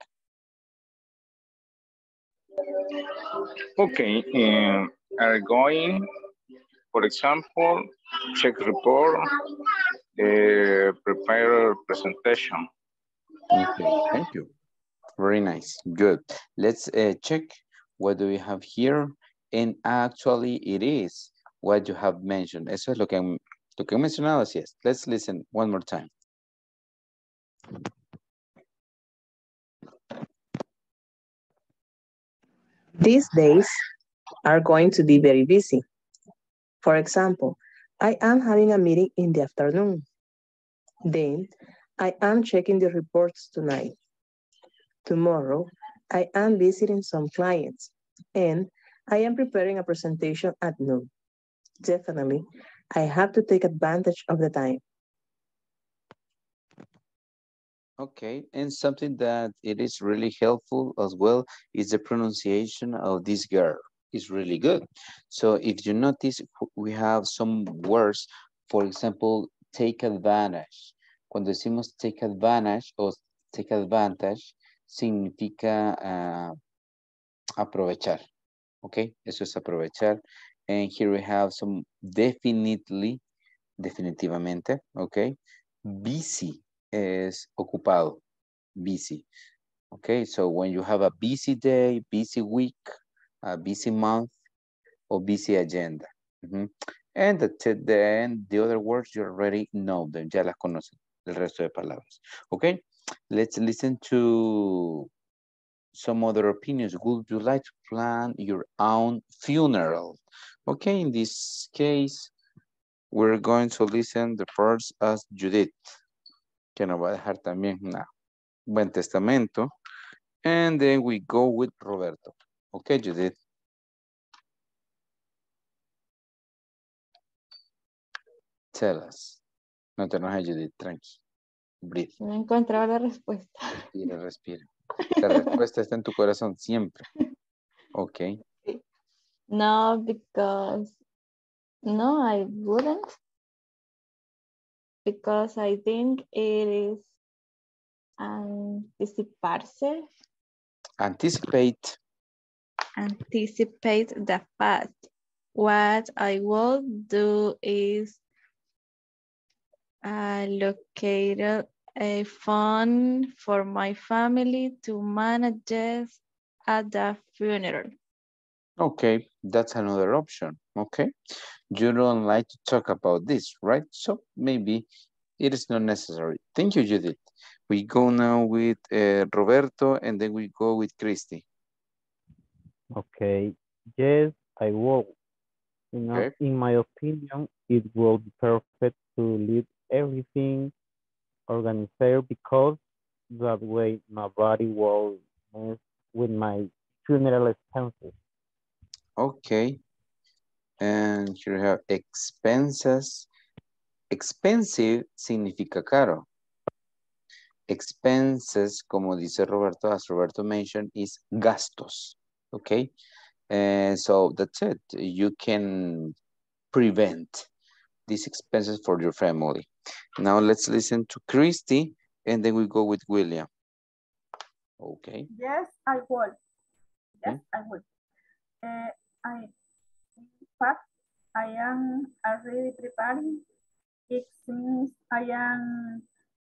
Okay, um, are going, for example, check report, uh, prepare presentation. Okay, thank you. Very nice. Good. Let's uh, check what do we have here. And actually it is what you have mentioned. Eso es lo que, lo que he mencionado, así es. Let's listen one more time. These days are going to be very busy. For example, I am having a meeting in the afternoon. Then I am checking the reports tonight. Tomorrow, I am visiting some clients and I am preparing a presentation at noon. Definitely, I have to take advantage of the time. Okay, and something that it is really helpful as well is the pronunciation of this girl. It's really good. So if you notice, we have some words, for example, take advantage. Cuando decimos take advantage o take advantage, significa uh, aprovechar. Okay, eso es aprovechar. And here we have some definitely, definitivamente, okay? Busy is ocupado, busy. Okay, so when you have a busy day, busy week, a busy month, or busy agenda. Mm-hmm. And at the end, the other words you already know them, ya las conocen, el resto de palabras. Okay, let's listen to some other opinions. Would you like to plan your own funeral? Okay, in this case, we're going to listen the first as Judith, que nos va a dejar también un buen testamento. And then we go with Roberto. Okay, Judith. Tell us. No te enojes, Judith, tranqui. Breathe. No he encontrado la respuesta. Respira, respira. La respuesta está en tu corazón siempre. Okay. No, because, no, I wouldn't. Because I think it is anticiparse. Anticipate. Anticipate the past. What I will do is allocate a fund for my family to manage at the funeral. Okay, that's another option. Okay, you don't like to talk about this, right? So maybe it is not necessary. Thank you, Judith. We go now with uh, Roberto, and then we go with Christy. Okay, yes, I will. You know, okay. In my opinion, it will be perfect to leave everything organized because that way nobody will mess with my funeral expenses. Okay, and here we have expenses. Expensive significa caro. Expenses, como dice Roberto, as Roberto mentioned, is gastos. Okay, and so that's it. You can prevent these expenses for your family. Now let's listen to Christy, and then we go with William. Okay. Yes, I will. Yes, hmm? I will. Uh, I, in fact, I am already preparing. It means I am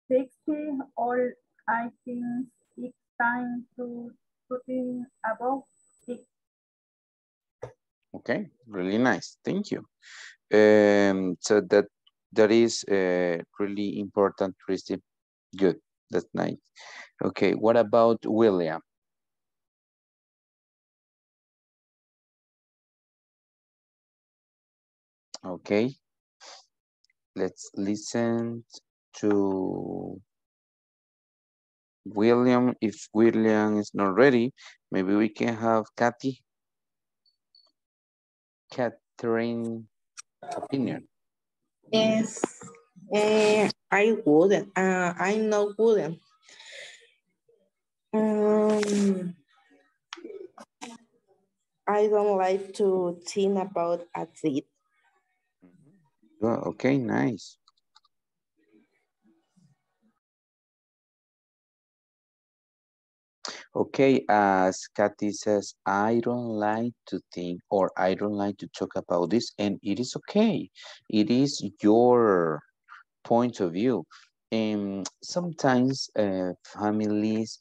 fixing all items. It's time to putting about it. Okay, really nice. Thank you. Um, so that that is uh, really important, Christy. Good. That's nice. Okay. What about William? Okay. Let's listen to William. If William is not ready, maybe we can have Kathy. Catherine opinion. Yes, uh, I wouldn't. Uh, I know wouldn't. Um, Mm. I don't like to think about it. Well, okay, nice. Okay, as Kathy says, I don't like to think or I don't like to talk about this, and it is okay. It is your point of view. And sometimes uh, families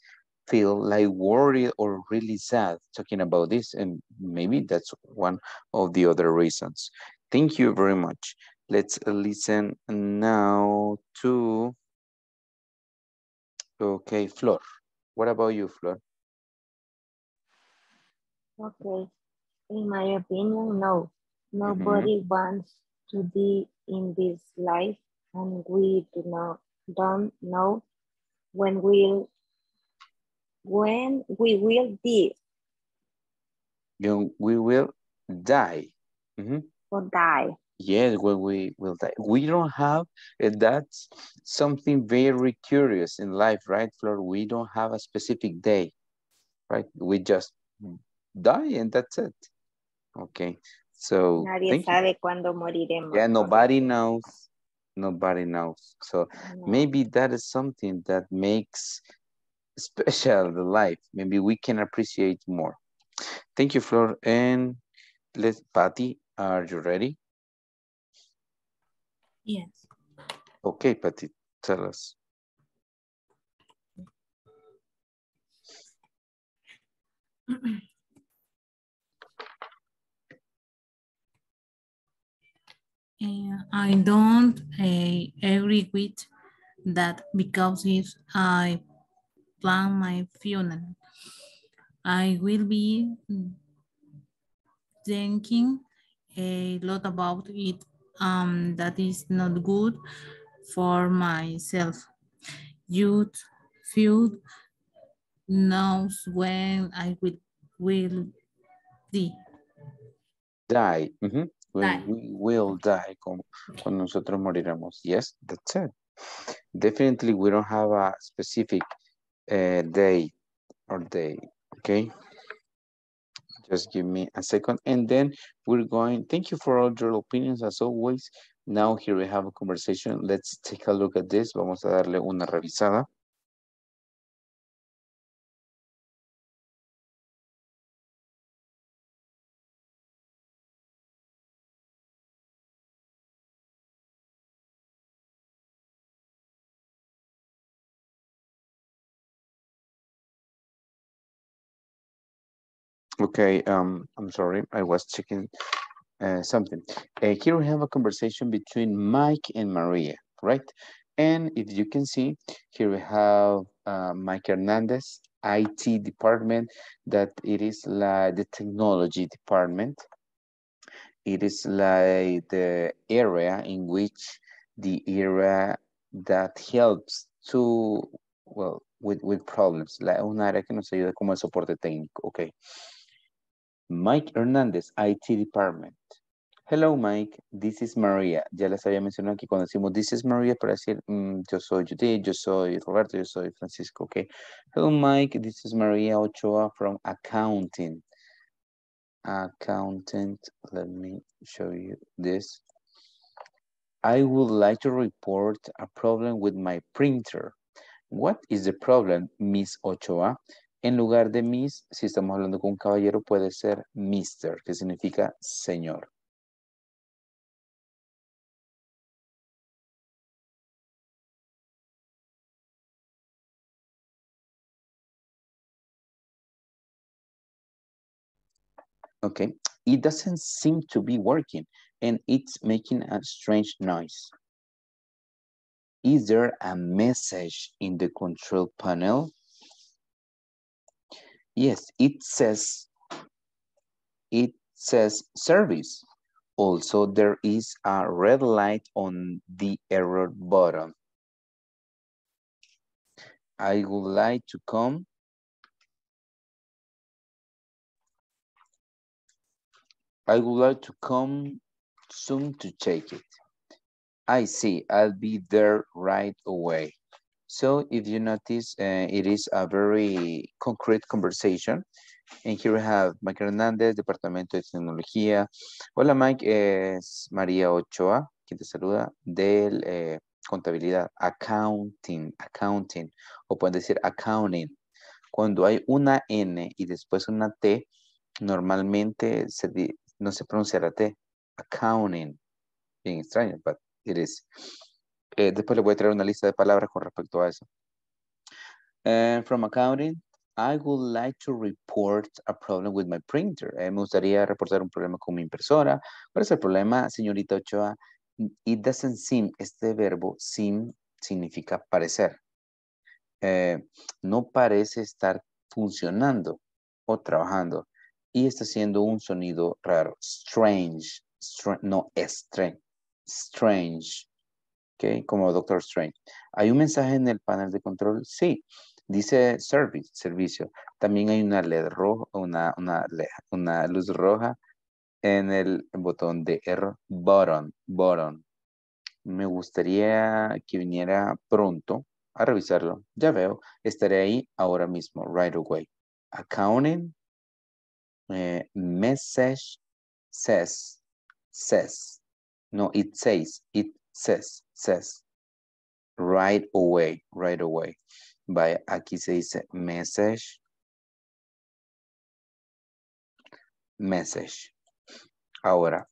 feel like worried or really sad talking about this, and maybe that's one of the other reasons. Thank you very much. Let's listen now to, okay, Flor. What about you, Flor? Okay, in my opinion, no. Nobody mm-hmm. wants to be in this life, and we do not, don't know when we'll When we will be. When we will die. Mm-hmm. Or die. Yes, when we will die. We don't have, uh, that's something very curious in life, right, Flor? We don't have a specific day, right? We just die and that's it. Okay, so. Nadie sabe cuándo moriremos. Yeah, nobody knows. Nobody knows. So no. Maybe that is something that makes special the life. Maybe we can appreciate more. Thank you, Flor. And let's, Patty, are you ready? Yes. Okay, Patty, tell us. And I don't uh, agree with that because if I plan my funeral, I will be thinking a lot about it. Um, that is not good for myself. You feel knows when I will will die. Die. Mm-hmm. When die. We will die. Con, con nosotros moriremos. Yes, that's it. Definitely, we don't have a specific Uh, day or day. Okay, just give me a second and then we're going. Thank you for all your opinions as always. Now here we have a conversation. Let's take a look at this. Vamos a darle una revisada. Okay, um, I'm sorry, I was checking uh, something. Uh, here we have a conversation between Mike and Maria, right? And if you can see, here we have uh, Mike Hernandez, I T department, that it is like the technology department. It is like the area in which the area that helps to, well, with, with problems. Like una área que nos ayuda como el soporte técnico, okay. Mike Hernández, I T Department. Hello, Mike. This is Maria. Ya les había mencionado que cuando decimos this is Maria, para decir mm, yo soy Judith, yo soy Roberto, yo soy Francisco. Okay. Hello, Mike. This is Maria Ochoa from Accounting. Accountant. Let me show you this. I would like to report a problem with my printer. What is the problem, Miss Ochoa? En lugar de Miss, si estamos hablando con un caballero, puede ser Mister, que significa señor. Okay, it doesn't seem to be working and it's making a strange noise. Is there a message in the control panel? Yes, it says, it says service. Also, there is a red light on the error button. I would like to come. I would like to come soon to check it. I see, I'll be there right away. So if you notice, uh, it is a very concrete conversation. And here we have Mike Hernández, Departamento de Tecnología. Hola Mike, es María Ochoa, quien te saluda, del eh, contabilidad, accounting, accounting, o pueden decir accounting. Cuando hay una N y después una T, normalmente se di, no se pronuncia la T, accounting. Bien extraño, but it is. Eh, después les voy a traer una lista de palabras con respecto a eso. Uh, from accounting. I would like to report a problem with my printer. Eh, me gustaría reportar un problema con mi impresora. ¿Cuál es el problema, señorita Ochoa? It doesn't seem, este verbo seem significa parecer. Eh, no parece estar funcionando o trabajando. Y está haciendo un sonido raro. Strange. Str no, strange. Strange. Okay, como Doctor Strange. ¿Hay un mensaje en el panel de control? Sí. Dice service, servicio. También hay una L E D roja, una, una, una luz roja en el botón de error. Botón, botón. Me gustaría que viniera pronto a revisarlo. Ya veo, estaré ahí ahora mismo, right away. Accounting, eh, message, says, says. No, it says, it says, says. Right away, right away. Vaya, aquí se dice message. Message. Ahora,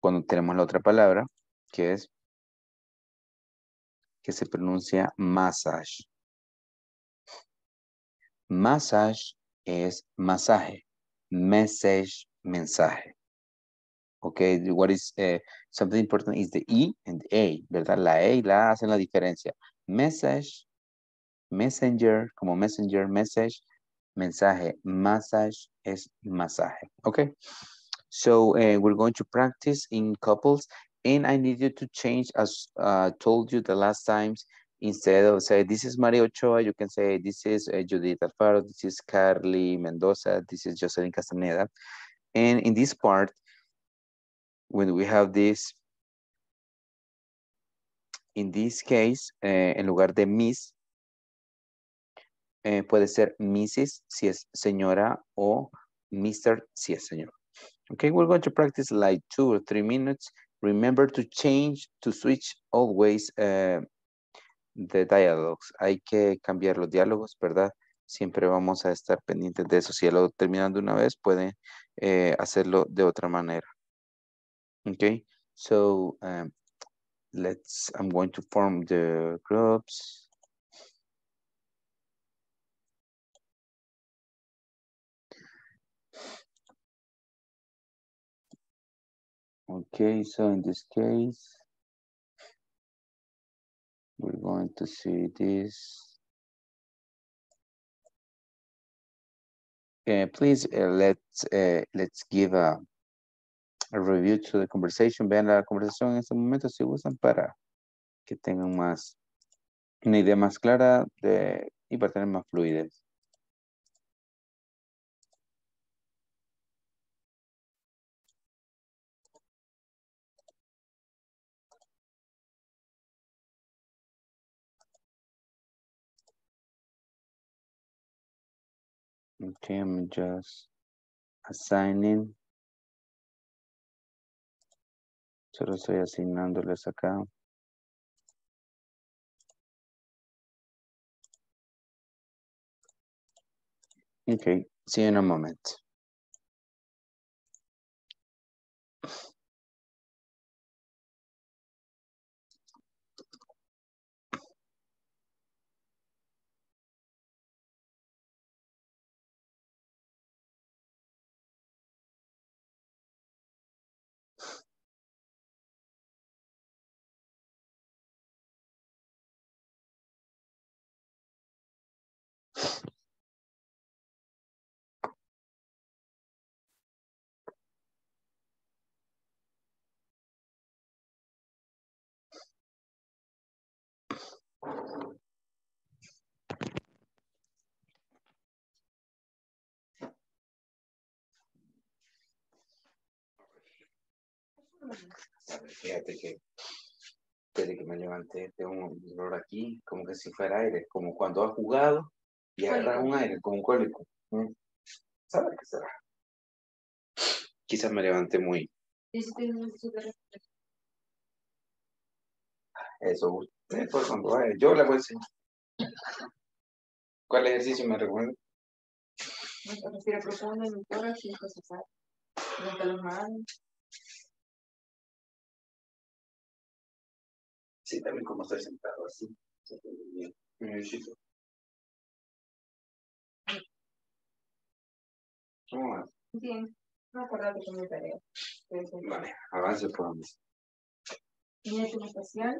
cuando tenemos la otra palabra, que es, que se pronuncia massage. Massage es masaje. Message, mensaje. Okay, what is, uh, something important is the E and the A, ¿verdad? La E y la A hacen la diferencia. Message. Messenger, como messenger, message, mensaje, massage es masaje. Okay, so uh, we're going to practice in couples, and I need you to change as I uh, told you the last times. Instead of say, this is Maria Ochoa, you can say, this is uh, Judith Alfaro, this is Carly Mendoza, this is Jocelyn Castaneda. And in this part, when we have this, in this case, uh, en lugar de Miss, Eh, puede ser missus si es señora o mister si es señor. Okay, we're going to practice like two or three minutes. Remember to change, to switch always uh, the dialogues. Hay que cambiar los diálogos, ¿verdad? Siempre vamos a estar pendientes de eso. Si ya lo terminan de una vez, pueden eh, hacerlo de otra manera. Okay, so um, let's, I'm going to form the groups. Okay, so in this case, we're going to see this. Uh, please uh, let's uh, let's give a, a review to the conversation. Vean la conversación en este momento si gustan para que tengan más una idea más clara de, y para tener más fluidez. Okay, I'm just assigning. Solo estoy asignándoles acá. Okay, see you in a moment. Yeah, thank you. Espere que me levante, tengo un dolor aquí, como que si fuera aire, como cuando has jugado y agarras un aire, como un cólico. ¿Sabes qué será? Quizás me levanté muy... Eso, usted puede comprobar, yo le voy a enseñar. ¿Cuál ejercicio me recuerda? Respira profundo en el tórax y procesar. Levanta las manos. Sí, también como estoy sentado así. Bien. ¿Cómo vas? Bien. No acordate con mi tarea. Vale, avance por donde. Mira tu estación.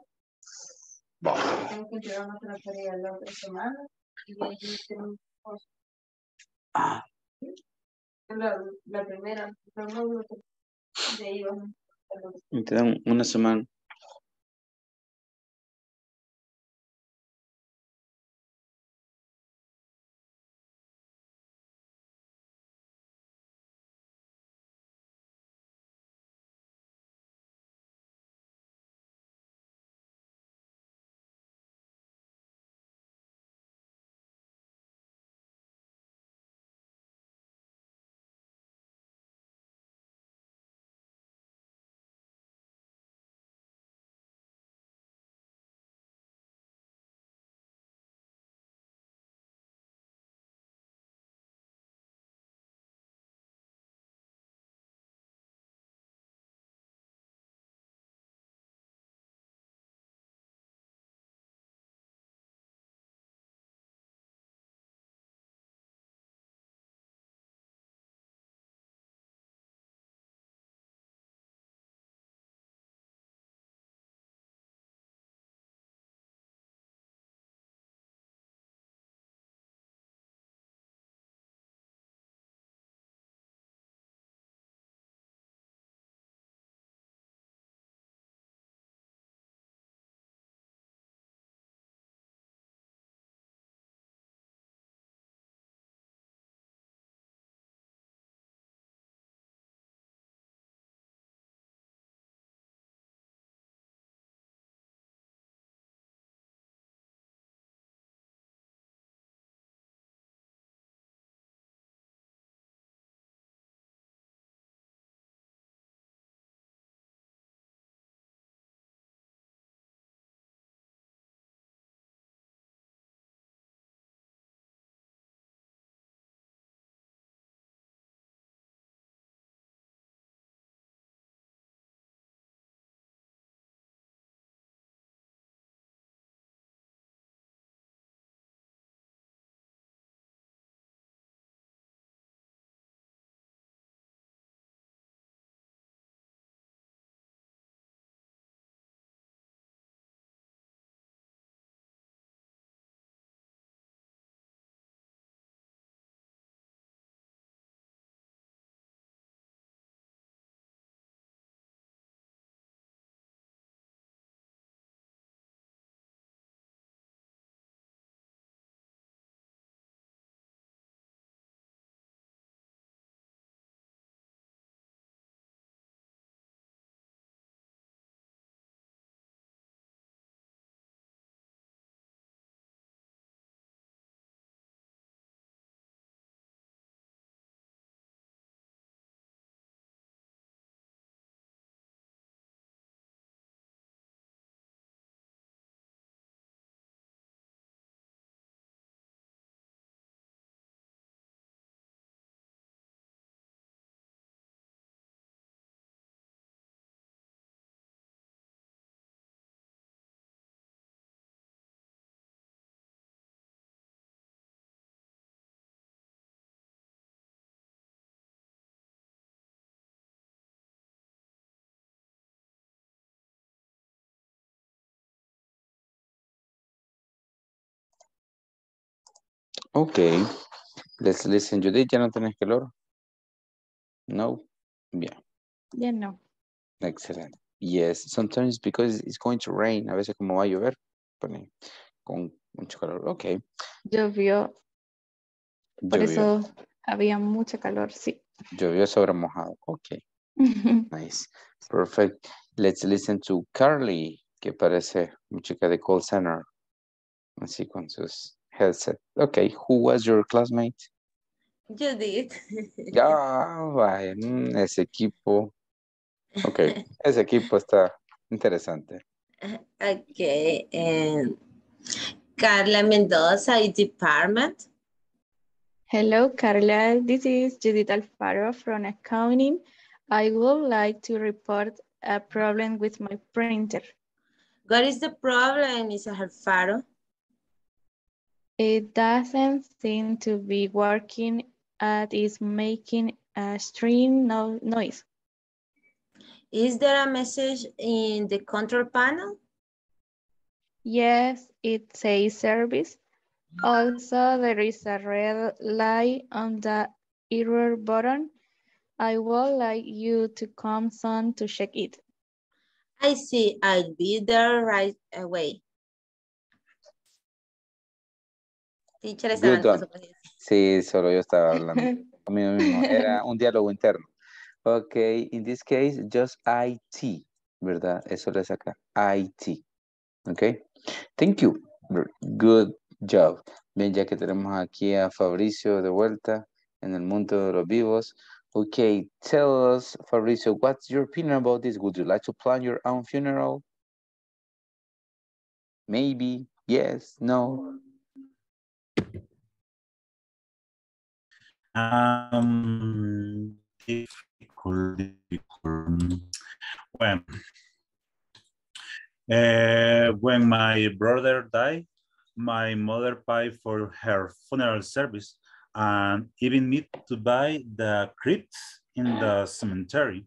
Vamos. Tengo que entregarnos la tarea la otra semana. Y de allí tenemos cosas. Ah. La, la primera. La módulo de ahí vamos. Te dan una semana. Okay, let's listen. Judith, ¿ya no tenés calor? No? Yeah. Yeah, no. Excellent. Yes, sometimes because it's going to rain. A veces como va a llover, pone con mucho calor. Okay. Llovió. Por Llovió. Eso había mucho calor, sí. Llovió sobre mojado. Okay. Nice. Perfect. Let's listen to Carly. que parece una chica de call center, así con sus headset. Okay, who was your classmate? Judith. Ah, vaya, ese equipo. Okay, ese equipo está interesante. Okay, and Carla Mendoza, department. Hello, Carla. This is Judith Alfaro from accounting. I would like to report a problem with my printer. What is the problem, Missus Alfaro? It doesn't seem to be working and is making a strange no noise. Is there a message in the control panel? Yes, it says service. Also, there is a red light on the error button. I would like you to come soon to check it. I see. I'll be there right away. Teacher, estaba sí, solo yo estaba hablando. Conmigo mismo. Era un diálogo interno. Okay, in this case, just I T, ¿verdad? Eso le saca, I T. Okay, thank you. Good job. Bien, ya que tenemos aquí a Fabricio de vuelta en el mundo de los vivos. Okay, tell us, Fabricio, what's your opinion about this? Would you like to plan your own funeral? Maybe, yes, no. Um, difficult, difficult. When, uh, when my brother died, my mother paid for her funeral service and even need to buy the crypt in the cemetery.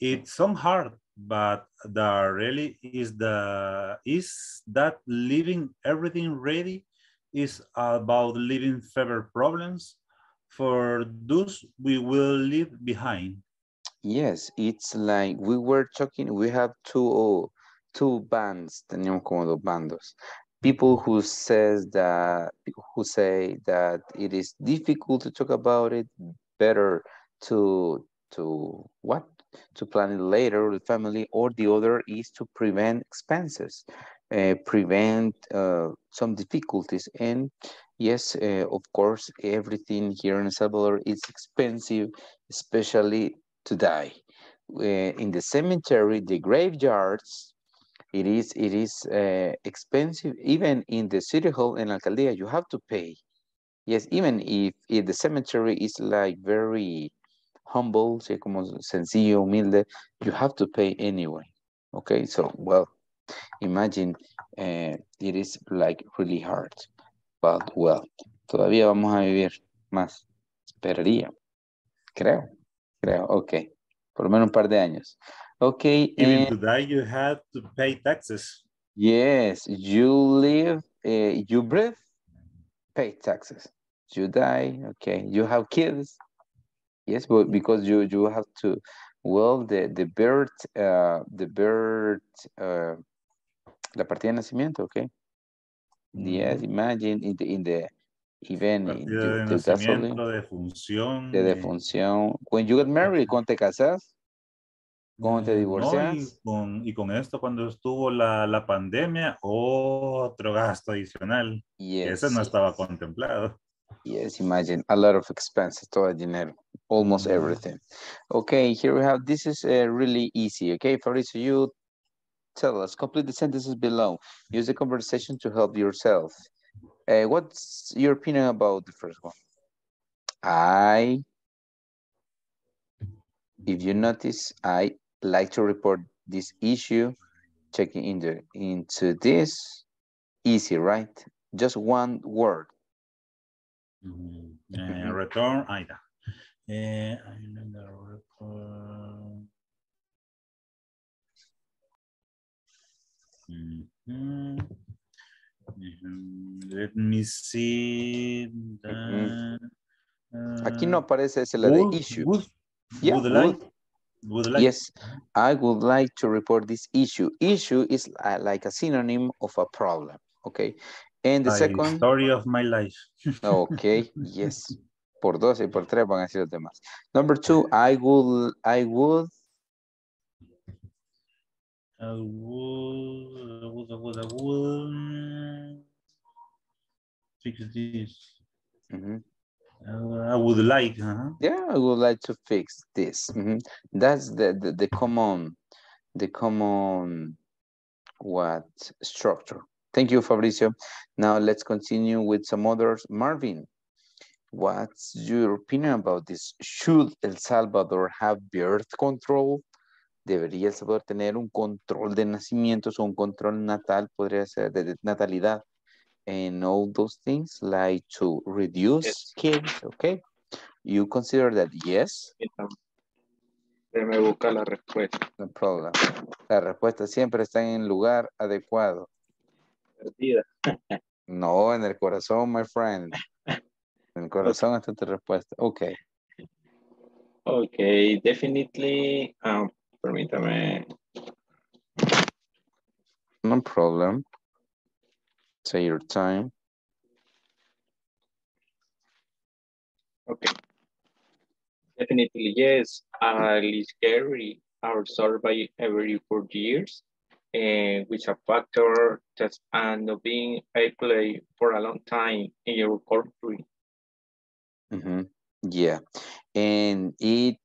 It's so hard, but the really is the is that leaving everything ready is about leaving further problems for those we will leave behind. Yes, it's like we were talking, we have two oh, two bands, teníamos como dos bandos. People who says that who say that it is difficult to talk about it, better to to what to plan it later with family, or the other is to prevent expenses, uh, prevent uh, some difficulties. And yes, uh, of course, everything here in El Salvador is expensive, especially to die. Uh, in the cemetery, the graveyards. It is, it is uh, expensive. Even in the city hall in Alcaldía, you have to pay. Yes, even if, if the cemetery is like very humble, como sencillo, humilde, you have to pay anyway. Okay, so, well, imagine uh, it is like really hard. But, well, todavía vamos a vivir más. Esperaría. Creo, creo, okay. Por lo menos un par de años. Okay. Even today you have to pay taxes. Yes, you live, uh, you breathe, pay taxes. You die, okay. You have kids. Yes, but because you you have to. Well, the the birth, uh, the birth, uh, la partida de nacimiento, okay. Mm-hmm. Yes, imagine in the in the event. In the, the gasoline, defunción, de defunción. When you get married, cuando te casas. ¿Cómo te divorcias? No, y, con, y con esto, cuando estuvo la, la pandemia, otro gasto adicional. Yes, eso no estaba yes. contemplado. Yes, imagine. A lot of expenses, todo el dinero. Almost everything. Okay, here we have, this is uh, really easy. Okay, Fabricio, you tell us. Complete the sentences below. Use the conversation to help yourself. Uh, what's your opinion about the first one? I... If you notice, I like to report this issue, checking in the, into this. Easy, right? Just one word. Mm-hmm. uh, return Aida. Uh, I return. Mm-hmm. Mm-hmm. Let me see. The, mm-hmm. uh, Aquí no aparece ese la de issue. Wood. Yeah, would like, would like. Yes, I would like to report this issue. Issue is uh, like a synonym of a problem, okay? And the I second... Story of my life. Okay, yes. Por dos y por tres van a ser los demás. Number two, I would... I would... I would, I would, I would, I would fix this. Mm-hmm. I would like, huh? Yeah, I would like to fix this. Mm-hmm. That's the, the, the common, the common, what structure. Thank you, Fabricio. Now let's continue with some others. Marvin, what's your opinion about this? Should El Salvador have birth control? ¿Debería El Salvador tener un control de nacimientos o un control natal? Podría ser de natalidad. And all those things, like to reduce yes. kids, okay? You consider that yes? Déjame buscar la respuesta. No problem. La respuesta siempre está en el lugar adecuado. Perdida. No, en el corazón, my friend. En el corazón okay. está tu respuesta. Okay. Okay, definitely. Um, permítame. No problem. Take your time. Okay. Definitely, yes. At least every our survey every four years, and which a factor that's not being applied for a long time in your country. Mm-hmm. Yeah, and it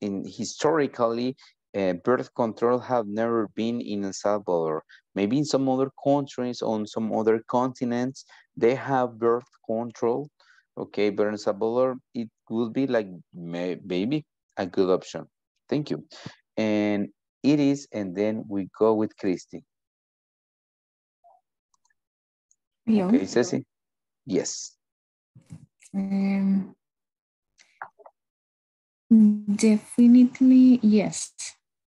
in historically. Uh, birth control have never been in El Salvador. Maybe in some other countries, on some other continents, they have birth control. Okay, but in El Salvador, it will be like may maybe a good option. Thank you. And it is, and then we go with Christy. Yeah. Okay, Ceci? Yes. Um, definitely, yes.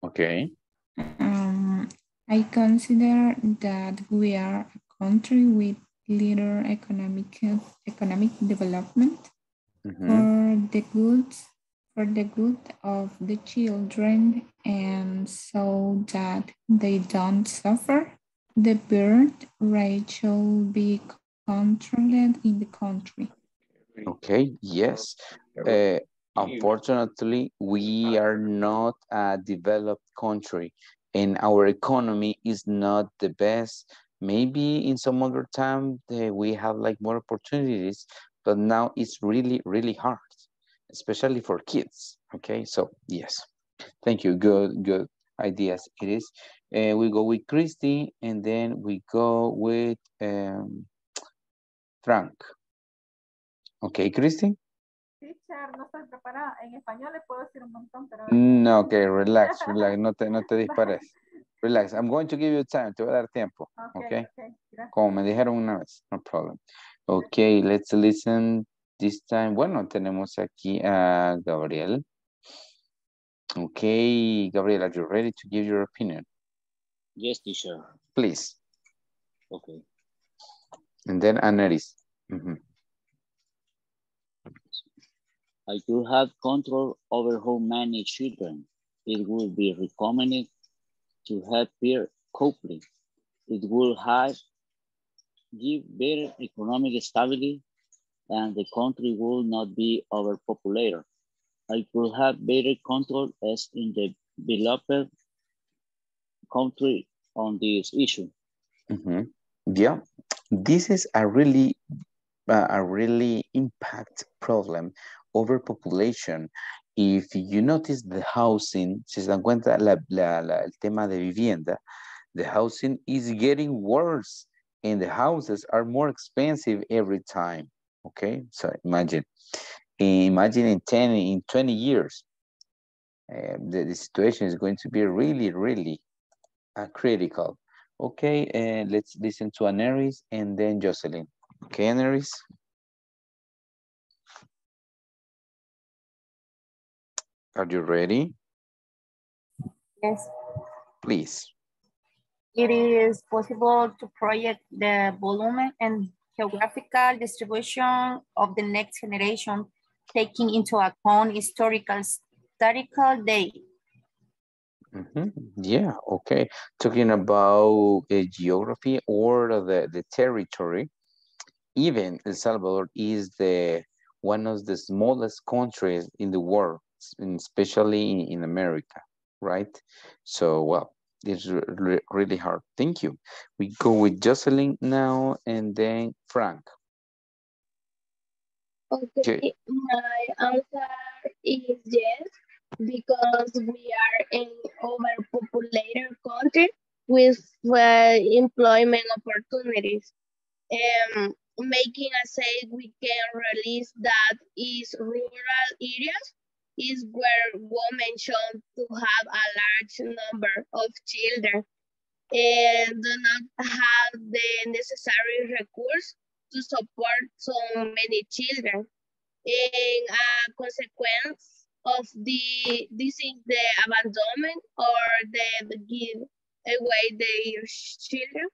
Okay. Um, I consider that we are a country with little economic economic development mm-hmm. for the good for the good of the children, and so that they don't suffer. The birth rate should be controlled in the country. Okay. Yes. Uh, Unfortunately, we are not a developed country and our economy is not the best. Maybe in some other time we have like more opportunities, but now it's really, really hard, especially for kids. Okay, so yes. Thank you. Good, good ideas it is. Uh, we go with Christy and then we go with um, Frank. Okay, Christy? No estoy preparada. En español le puedo decir un montón, pero... No, okay, relax, relax, no te, no te dispares. Relax, I'm going to give you time, te voy a dar tiempo. Okay, okay? Okay, como me dijeron una vez, no problem. Okay, let's listen this time. Bueno, tenemos aquí a Gabriel. Okay, Gabriel, are you ready to give your opinion? Yes, teacher. Please. Okay. And then Aneris. Mm-hmm. I could have control over how many children. It would be recommended to have peer coupling. It would have give better economic stability and the country will not be overpopulated. I could have better control as in the developed country on this issue. Mm-hmm. Yeah, this is a really, uh, a really impact problem. Overpopulation. If you notice the housing, si se dan cuenta la, la, la, el tema de vivienda, the housing is getting worse and the houses are more expensive every time. Okay, so imagine, imagine in ten, in twenty years, uh, the, the situation is going to be really, really uh, critical. Okay, and uh, let's listen to Aneris and then Jocelyn. Okay, Aneris. Are you ready? Yes. Please. It is possible to project the volume and geographical distribution of the next generation, taking into account historical statistical data. Mm-hmm. Yeah, okay. Talking about uh, geography or the, the territory, even El Salvador is the one of the smallest countries in the world. Especially in, in America, right? So, well, It's re really hard. Thank you. We go with Jocelyn now and then Frank. Okay, okay. My answer is yes, because we are an overpopulated country with uh, employment opportunities. Um, making a say we can release that is rural areas is where women shown to have a large number of children and do not have the necessary resources to support so many children. And a consequence of the this is the abandonment or the give away their children.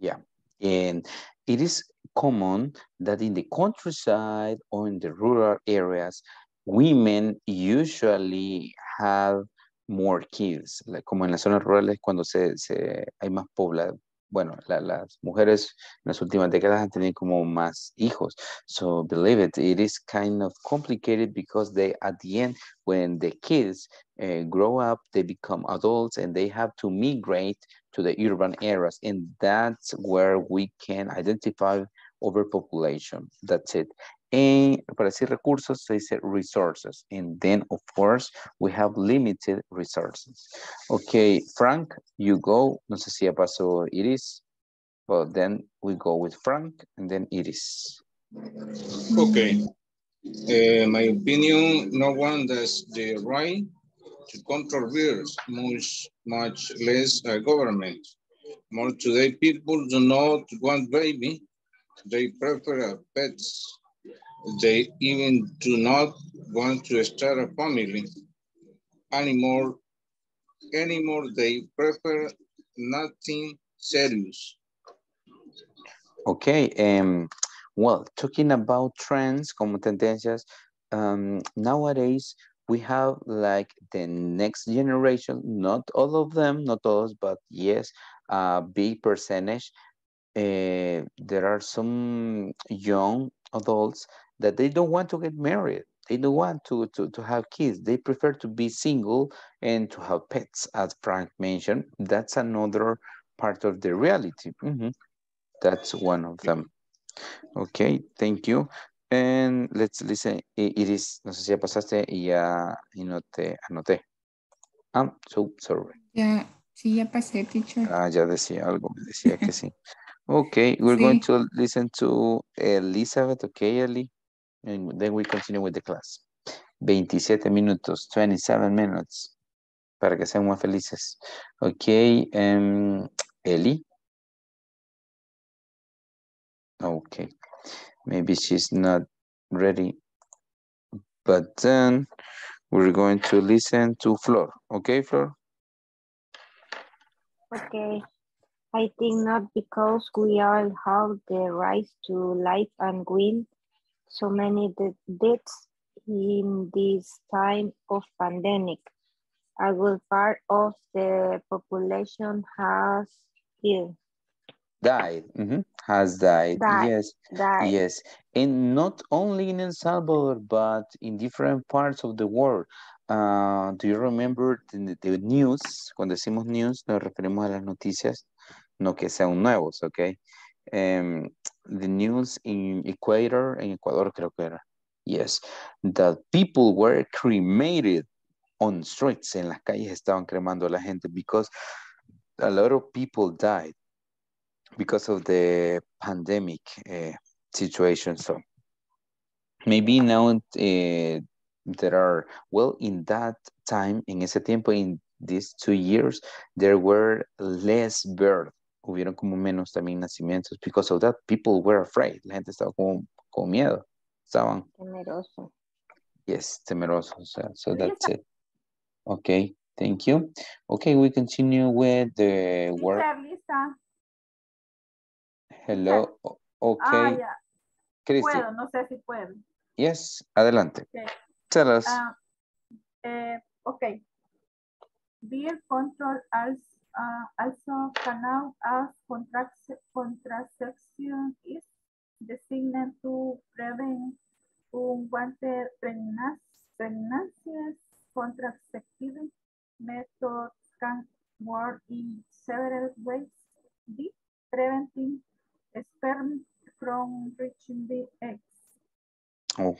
Yeah, and it is common that in the countryside or in the rural areas, women usually have more kids. Like, como en las zonas rurales, cuando se, se hay más población, bueno, la, las mujeres en las últimas décadas han tenido como más hijos. So believe it, it is kind of complicated because they, at the end, when the kids uh, grow up, they become adults and they have to migrate to the urban areas. And that's where we can identify overpopulation. That's it. And para decir recursos, se dice resources. And then, of course, we have limited resources. Okay, Frank, you go. No sé si ya pasó Iris, but then we go with Frank and then Iris. Okay. Uh, my opinion, no one has the right to control beers, much, much less a government. More today, people do not want baby. They prefer pets. They even do not want to start a family anymore. Anymore, they prefer nothing serious. Okay, um, well, talking about trends, como tendencias, um, nowadays we have like the next generation, not all of them, not all, but yes, a big percentage. Uh, there are some young adults that they don't want to get married. They don't want to, to, to have kids. They prefer to be single and to have pets, as Frank mentioned. That's another part of the reality. Mm-hmm. That's one of them. Okay, thank you. And let's listen. Iris, no sé si ya pasaste y ya y no te anoté. I'm so sorry. Yeah, sí, ya pasé, teacher. Ah, ya decía algo, me decía que sí. Okay, we're sí. going to listen to Elizabeth, okay, Ellie, and then we continue with the class. veintisiete minutos, twenty-seven minutes, para que sean más felices. Okay, um, Ellie. Okay, maybe she's not ready, but then we're going to listen to Flor. Okay, Flor? Okay. I think not, because we all have the right to life and win so many de deaths in this time of pandemic. A good part of the population has killed. Died, mm-hmm. has died, died. yes, died. yes. And not only in El Salvador, but in different parts of the world. Uh, do you remember the, the news? Cuando decimos news, nos referimos a las noticias. No que sean nuevos, okay? Um, the news in Ecuador, in Ecuador, creo que era. Yes, that people were cremated on streets, en las calles estaban cremando a la gente because a lot of people died because of the pandemic uh, situation. So maybe now uh, there are, well, in that time, en ese tiempo, in these two years, there were less births. Hubieron como menos también nacimientos. Because of that, people were afraid. La gente estaba con, con miedo. Estaban... Temeroso. Yes, temeroso. So, so that's it. Okay, thank you. Okay, we continue with the work. Lista. Hello. Okay. Ah, yeah. Christy. Puedo, no sé si puedo. Yes, adelante. Okay. Tell us. Uh, uh, okay. Beer control as Uh, also, canal as contraception is designed to prevent unwanted pregnancies. Contraceptive methods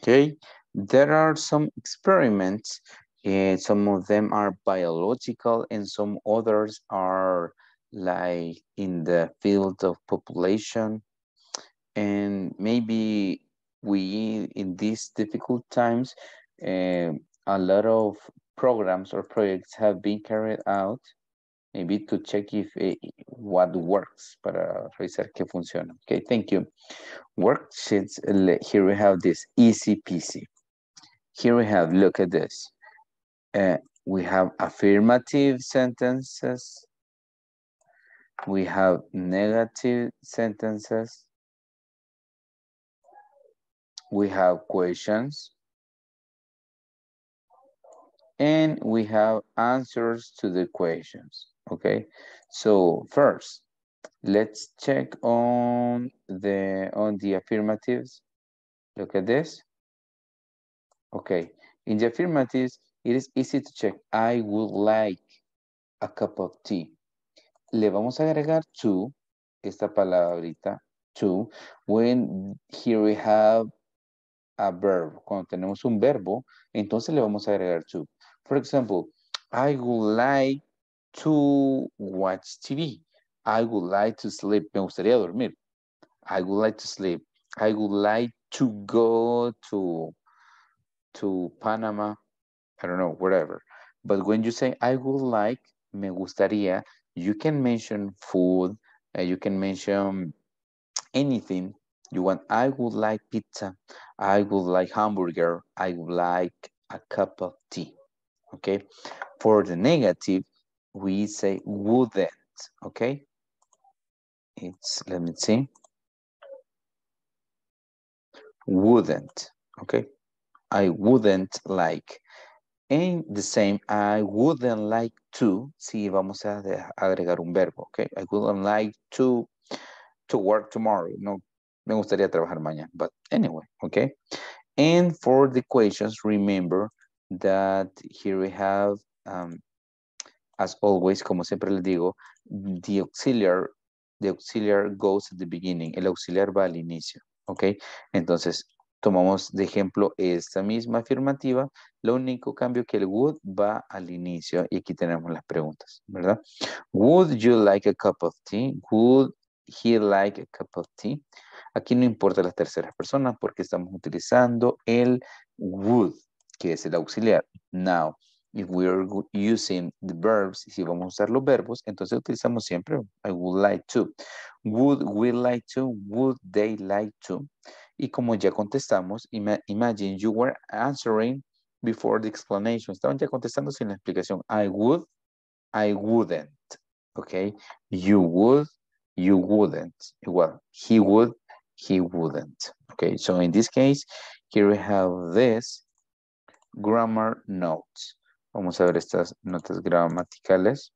Okay, there are some experiments. Uh, some of them are biological and some others are like in the field of population. And maybe we, in these difficult times, uh, a lot of programs or projects have been carried out, maybe to check if it, what works, para revisar que funciona. Okay, thank you. Worksheets, here we have this easy peasy. Here we have, look at this. Uh, we have affirmative sentences. We have negative sentences. We have questions. And we have answers to the questions, okay? So first, let's check on the, on the affirmatives. Look at this. Okay, in the affirmatives, it is easy to check. I would like a cup of tea. Le vamos a agregar to, esta palabrita, to, when here we have a verb. Cuando tenemos un verbo, entonces le vamos a agregar to. For example, I would like to watch T V. I would like to sleep. Me gustaría dormir. I would like to sleep. I would like to go to, to Panama. I don't know, whatever. But when you say, I would like, me gustaría, you can mention food. Uh, you can mention anything you want. I would like pizza. I would like hamburger. I would like a cup of tea. Okay, for the negative, we say wouldn't, okay? It's, let me see. Wouldn't, okay? I wouldn't like. And the same, I wouldn't like to, si vamos a agregar un verbo, okay? I wouldn't like to, to work tomorrow. No, me gustaría trabajar mañana, but anyway, okay? And for the questions, remember, that here we have, um, as always, como siempre les digo, the auxiliar, the auxiliar goes at the beginning, el auxiliar va al inicio, ¿ok? Entonces, tomamos de ejemplo esta misma afirmativa, lo único cambio que el would va al inicio, y aquí tenemos las preguntas, ¿verdad? Would you like a cup of tea? Would he like a cup of tea? Aquí no importa las terceras personas porque estamos utilizando el would, que es el auxiliar. Now, if we're using the verbs, si vamos a usar los verbos, entonces utilizamos siempre I would like to. Would we like to? Would they like to? Y como ya contestamos, ima imagine you were answering before the explanation. Estaban ya contestando sin la explicación. I would, I wouldn't. Okay. You would, you wouldn't. Well, he would, he wouldn't. Okay. So in this case, here we have this. Grammar notes. Vamos a ver estas notas gramaticales.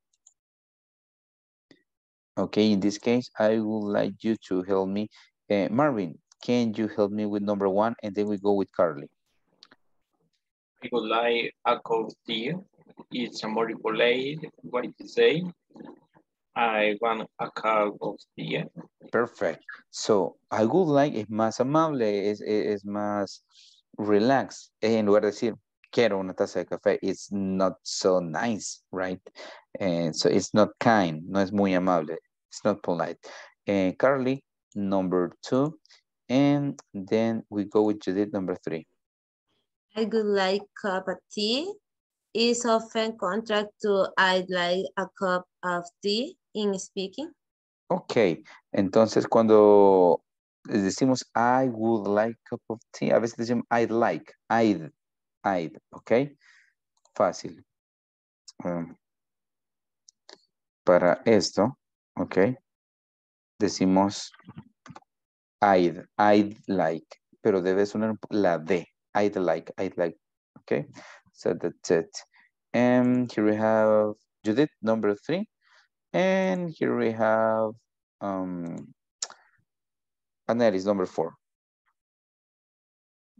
Okay, in this case, I would like you to help me. Uh, Marvin, can you help me with number one? And then we go with Carly. I would like a coffee. It's somebody polite. What did you say? I want a cup of tea. Perfect. So, I would like es más amable, es, es, es más... relax. En lugar de decir, quiero una taza de café, it's not so nice, right? And so it's not kind, no es muy amable, it's not polite. And Carly, number two, and then we go with Judith, number three. I would like a cup of tea. It's often contracted to I'd like a cup of tea in speaking. Okay, entonces cuando decimos, I would like a cup of tea. A veces decimos, I'd like, I'd, I'd, ok. Fácil. Um, para esto, ok. Decimos, I'd, I'd like. Pero debe sonar la D. I'd like, I'd like, ok. So that's it. And here we have Judith, number three. And here we have... Um, Aneris, number four.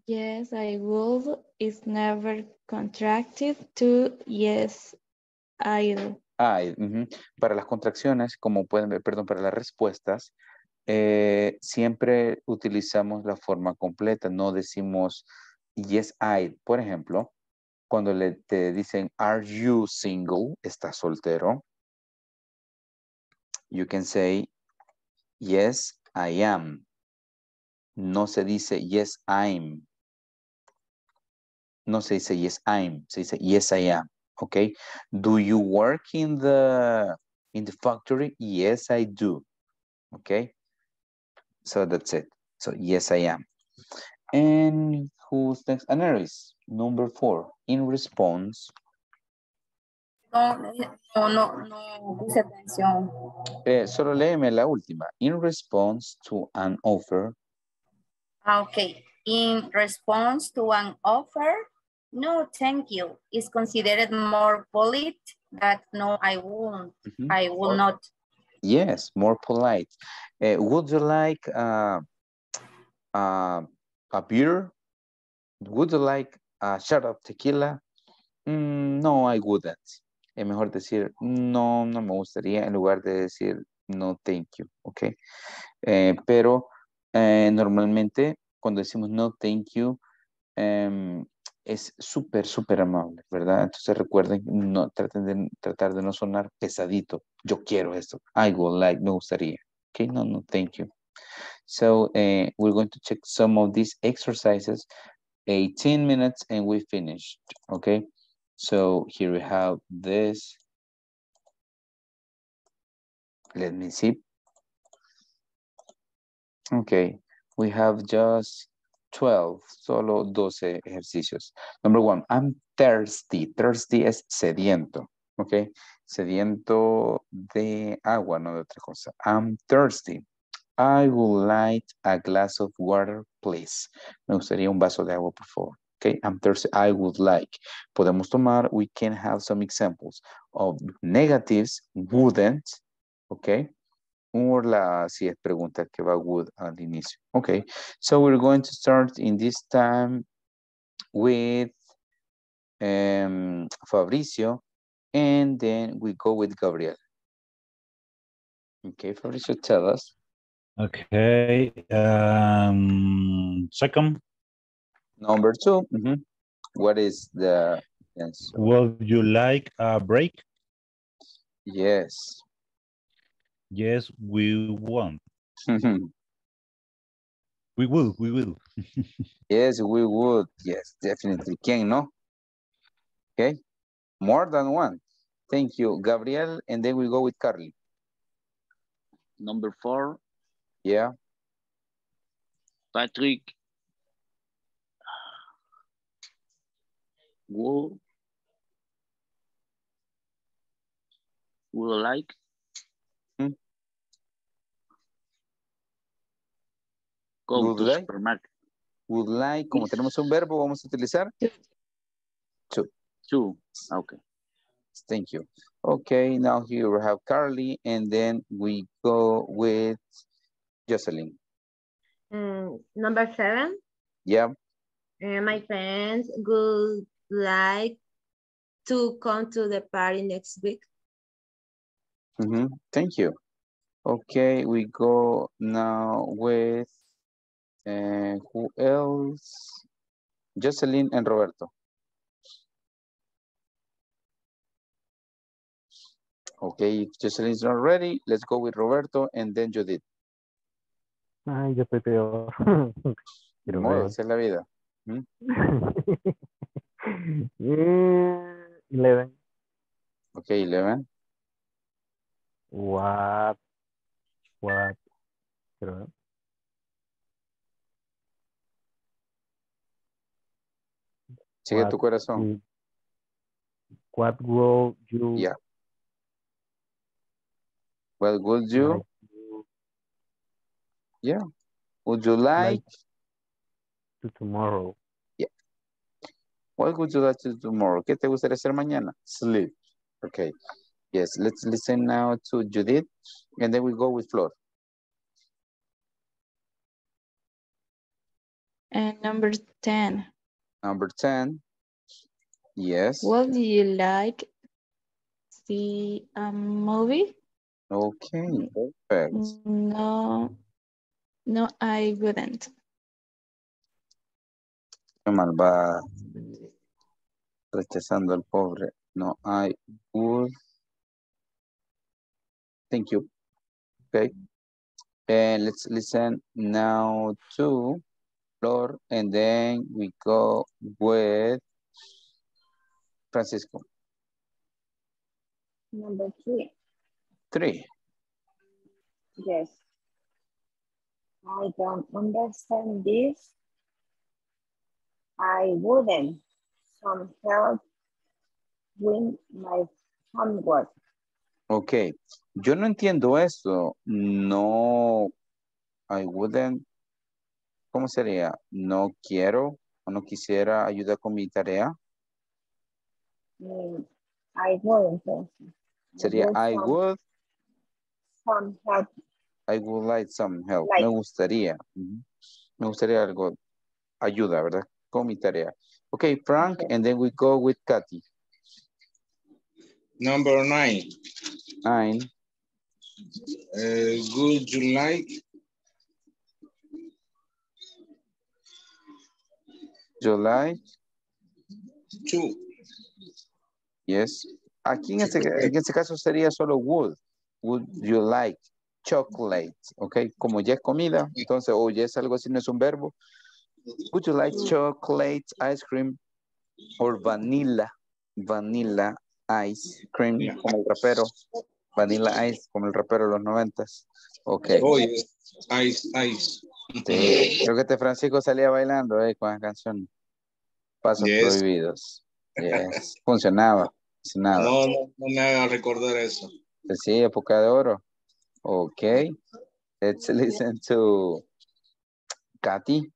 Yes, I would. It's never contracted to yes, I'll. I, uh-huh. Para las contracciones, como pueden ver, perdón, para las respuestas, eh, siempre utilizamos la forma completa, no decimos yes I, por ejemplo, cuando le te dicen, are you single? ¿Estás soltero? You can say, yes, I am. No se dice, yes, I'm. No se dice, yes, I'm. Se dice, yes, I am. Okay. Do you work in the, in the factory? Yes, I do. Okay. So that's it. So, yes, I am. And who's next? Aneris, number four. In response. No, no, no, no, puse atención. Eh, solo léeme la última. In response to an offer. Okay. In response to an offer, no, thank you, is considered more polite than no, I won't. Mm-hmm. I will not. Yes, more polite. Uh, would you like uh, uh, a beer? Would you like a shot of tequila? Mm, no, I wouldn't. Es mejor decir, no, no me gustaría, en lugar de decir, no, thank you, ¿ok? Eh, pero eh, normalmente cuando decimos no, thank you, eh, es súper, súper amable, ¿verdad? Entonces recuerden, no, traten de, tratar de no sonar pesadito. Yo quiero esto. I would like, me gustaría. Okay, no, no, thank you. So uh, we're going to check some of these exercises. eighteen minutes and we finished, okay? So here we have this. Let me see. Okay, we have just twelve, solo doce ejercicios. Number one, I'm thirsty. Thirsty es sediento, ¿ok? Sediento de agua, no de otra cosa. I'm thirsty. I would like a glass of water, please. Me gustaría un vaso de agua, por favor. Okay, I'm thirsty, I would like. Podemos tomar, we can have some examples of negatives, wouldn't, okay? Or la, si es pregunta que va would al inicio. Okay, so we're going to start in this time with um, Fabricio, and then we go with Gabriel. Okay, Fabricio, tell us. Okay, um, second. Number two, mm-hmm. What is the answer? Would you like a break? Yes. Yes, we want. Mm-hmm. We will, we will. Yes, we would. Yes, definitely can, no? Okay, more than one. Thank you, Gabriel. And then we go with Carly. Number four. Yeah. Patrick would, would like. Would like, would like, como tenemos un verbo, vamos a utilizar to. To, okay. Thank you. Okay, now here we have Carly, and then we go with Jocelyn. Mm, number seven. Yeah. Uh, my friends would like to come to the party next week. Mm-hmm. Thank you. Okay, we go now with Uh, who else? Jocelyn and Roberto. Okay, if Jocelyn's not ready, let's go with Roberto and then Judith. Ay, yo estoy peor. ¿Cómo es la vida? ¿Mm? eleven. Okay, eleven. What? What? Creo. Sigue tu corazón. What will you? Yeah. Well, would you? Yeah. Would you like? To tomorrow. Yeah. What would you like to tomorrow? ¿Qué te gustaría hacer mañana? Sleep. Okay. Yes. Let's listen now to Judith, and then we go with Flor. And number ten. Number ten, yes. Would you like see a movie? Okay, perfect. No, no, I wouldn't. mal va rechazando al pobre. No, I would. Thank you. Okay. And let's listen now to Flor, and then we go with Francisco. Number three. Three. Yes. I don't understand this. I wouldn't. Some help with my homework. Okay. Yo no entiendo eso. No, I wouldn't. ¿Cómo sería? No quiero o no quisiera ayuda con mi tarea. Mm, I wouldn't. Sería I would. Some help. I would like some help. Like. Me gustaría. Mm-hmm. Me gustaría algo. Ayuda, ¿verdad? Con mi tarea. Okay, Frank, okay. And then we go with Kathy. Number nine. Nine. Uh, would you like? July. Two. Yes. Aquí en este, en este caso sería solo would. Would you like chocolate? Okay, como ya es comida, entonces, o ya es algo así, no es un verbo. Would you like chocolate ice cream or vanilla? Vanilla ice cream, yeah. Como el rapero. Vanilla ice, como el rapero de los noventas. Okay. Oh, yeah. Ice, ice. Sí. Creo que este Francisco salía bailando eh, con las canciones. Pasos yes. Prohibidos. Yes. Funcionaba. Funcionaba. No, no, no me hagan recordar eso. Sí, época de oro. Okay. Let's listen to Kathy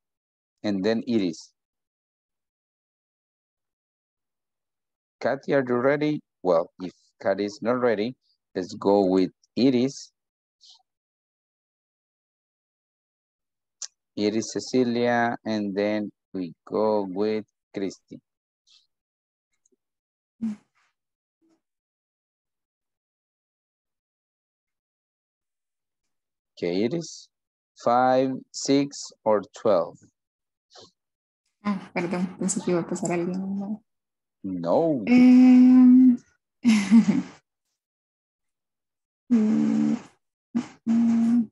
and then Iris. Kathy, are you ready? Well, if Kathy is not ready, let's go with Iris. Iris, Cecilia, and then we go with Christy. Okay, Iris, five, six, or twelve. Ah, perdón, pensé que iba a pasar alguien. No. Um, mm, mm,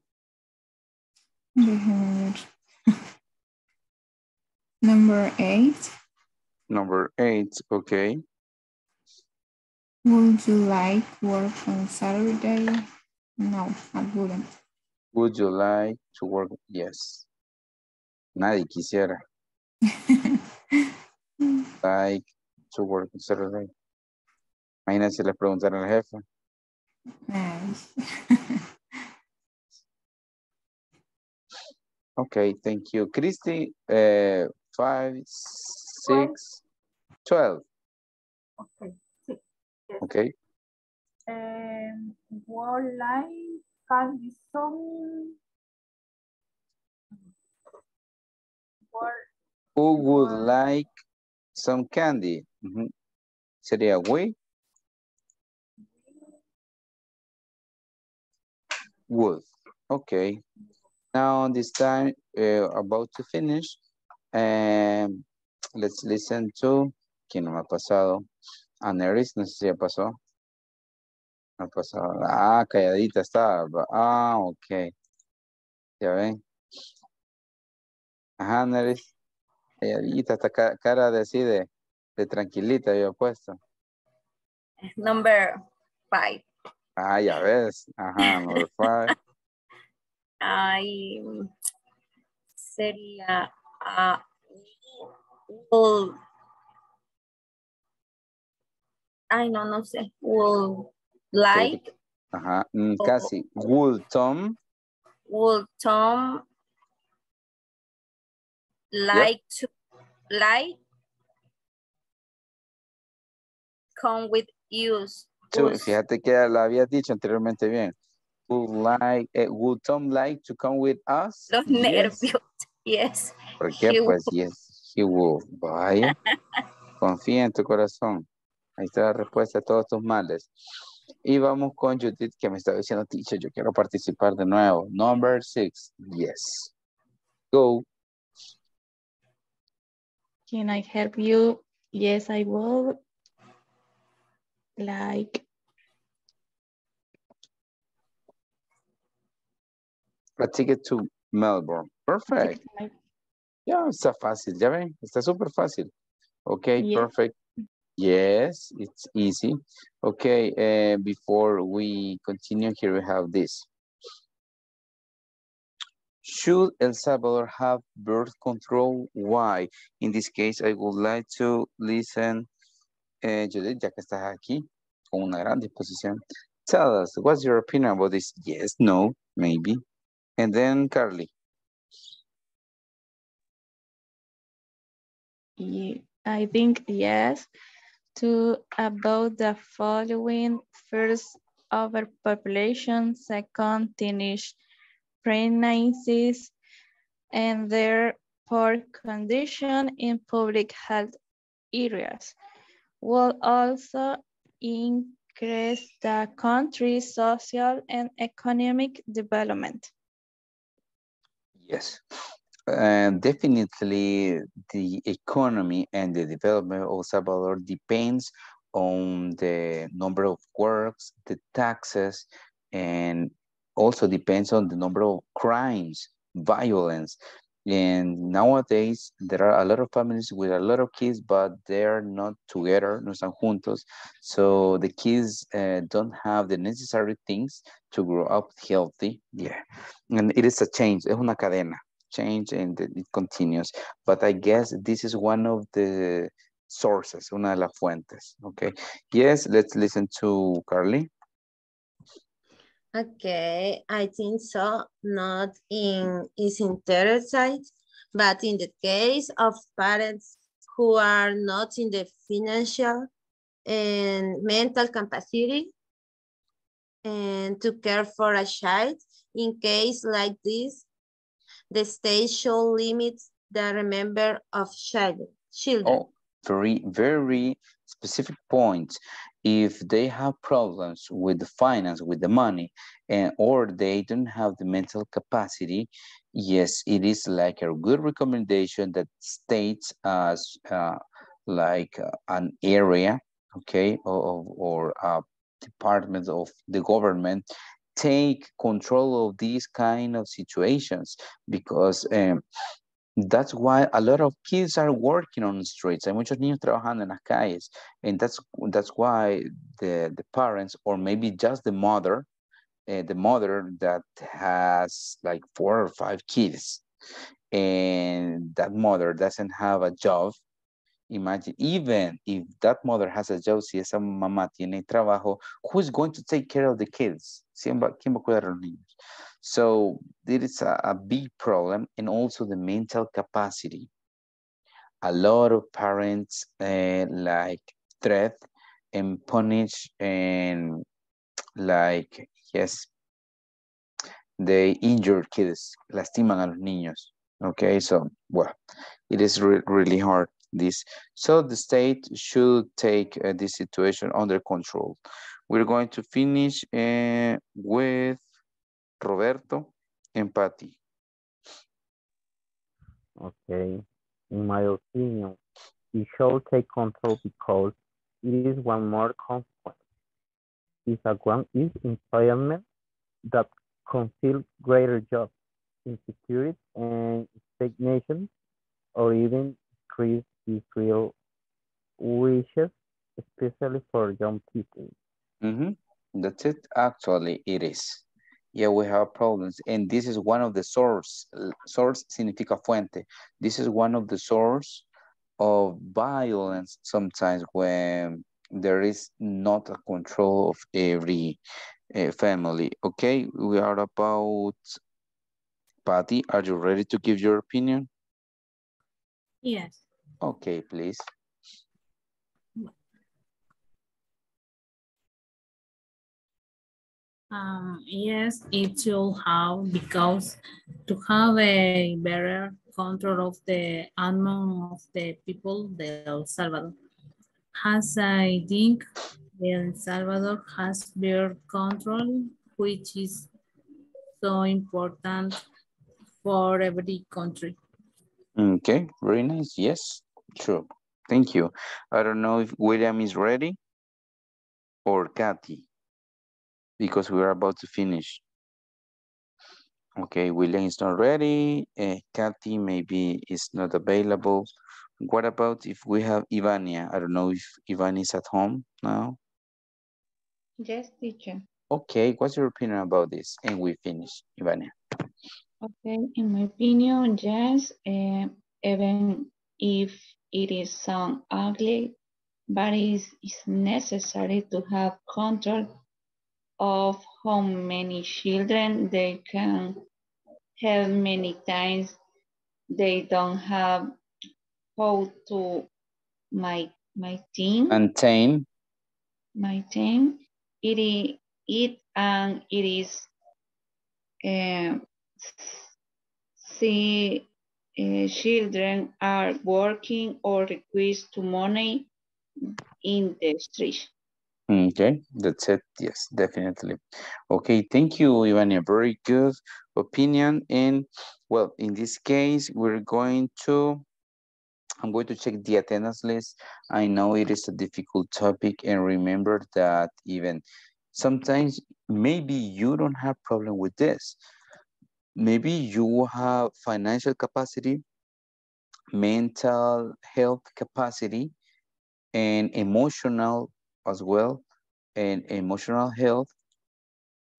déjame ver. Number eight. Number eight, okay. Would you like work on Saturday? No, I wouldn't. Would you like to work? Yes. Nadie quisiera. Like to work on Saturday. Imagínate si le preguntaron al jefe. Nice. Okay, thank you. Christy, uh, five, six, twelve. Okay, six. Yes. Okay. Um, would like Carly some? Who would like some candy? Mm-hmm. Sería we? Would. Okay. Now, this time, uh, about to finish, um, let's listen to, ¿quién no me ha pasado? Aneris, no sé si ya pasó. No ha pasado. Ah, calladita está. Ah, ok. ¿Ya ven? Ajá, Aneris. Calladita, esta cara de así de, de tranquilita, yo he puesto. Number five. Ah, ya ves. Ajá, number five. I sería uh, will, I no no sé will like ajá mm, casi will Tom will Tom like yep. To like come with you so, fíjate que lo había dicho anteriormente bien. Would like uh, would Tom like to come with us? Los yes. Nervios. Yes. Porque he pues will. Yes, he will. Vaya. Confía en tu corazón. Ahí está la respuesta a todos tus males. Y vamos con Judith que me estaba diciendo, teacher, yo quiero participar de nuevo. Number six. Yes. Go. Can I help you? Yes, I will. Like. A ticket to Melbourne. Perfect. Like... Yeah, está fácil, ya ven, está súper fácil. Okay, yeah. Perfect. Yes, it's easy. Okay, uh, before we continue, here we have this. Should El Salvador have birth control? Why? In this case, I would like to listen. Uh, Judith, ya que estás aquí, con una gran disposición. Tell us, what's your opinion about this? Yes, no, maybe. And then Carly. Yeah, I think yes. To about the following: first, overpopulation; second, teenage pregnancies and their poor condition in public health areas will also increase the country's social and economic development. Yes, and definitely the economy and the development of El Salvador depends on the number of works, the taxes, and also depends on the number of crimes, violence. And nowadays, there are a lot of families with a lot of kids, but they're not together, no están juntos. So the kids uh, don't have the necessary things to grow up healthy. Yeah. And it is a change, es una cadena, change, and it continues. But I guess this is one of the sources, una de las fuentes, okay? Yes, let's listen to Carly. Okay, I think so, not in its entire side, but in the case of parents who are not in the financial and mental capacity and to care for a child, in case like this, the state should limit the remember of child, children. Oh, very, very specific points. If they have problems with the finance, with the money, and or they don't have the mental capacity, yes, it is like a good recommendation that states as uh, like uh, an area, okay, or, or a department of the government take control of these kind of situations, because um, that's why a lot of kids are working on the streets. Hay muchos niños trabajando en las calles. And that's that's why the, the parents, or maybe just the mother, uh, the mother that has like four or five kids, and that mother doesn't have a job. Imagine, even if that mother has a job, si esa mamá tiene trabajo, who's going to take care of the kids? ¿Quién va a cuidar a los niños? So it is a, a big problem, and also the mental capacity. A lot of parents uh, like threat and punish, and like, yes, they injure kids, lastiman a los niños. Okay, so, well, it is re really hard, this. So the state should take uh, this situation under control. We're going to finish uh, with Roberto and Patty. Okay, in my opinion, it should take control because it is one more consequence. It's a one is employment that conceals greater job insecurity and stagnation, or even increase the real wishes, especially for young people. Mm-hmm. That's it. Actually, it is. Yeah, we have problems, and this is one of the source. Source significa fuente. This is one of the source of violence sometimes when there is not a control of every uh, family. Okay, we are about Patty. Are you ready to give your opinion? Yes. Okay, please. Um, yes, it should have, because to have a better control of the amount of the people, the El Salvador has, I think, El Salvador has better control, which is so important for every country. Okay, very nice. Yes, Sure. Thank you. I don't know if William is ready or Kathy, because we are about to finish. Okay, William is not ready. Uh, Kathy maybe is not available. What about if we have Ivania? I don't know if Ivania is at home now. Yes, teacher. Okay, what's your opinion about this? And we finish, Ivania. Okay, in my opinion, yes. Uh, even if it is sound ugly, but it is necessary to have control of how many children they can have. Many times they don't have how to my my team. Maintain. Maintain. It is it and it is uh, see uh, children are working or request to money in the street. Okay, that's it. Yes, definitely. Okay, thank you, Ivania. Very good opinion. And well, in this case, we're going to, I'm going to check the attendance list. I know it is a difficult topic, and remember that even sometimes maybe you don't have problem with this. Maybe you have financial capacity, mental health capacity, and emotional as well, and emotional health.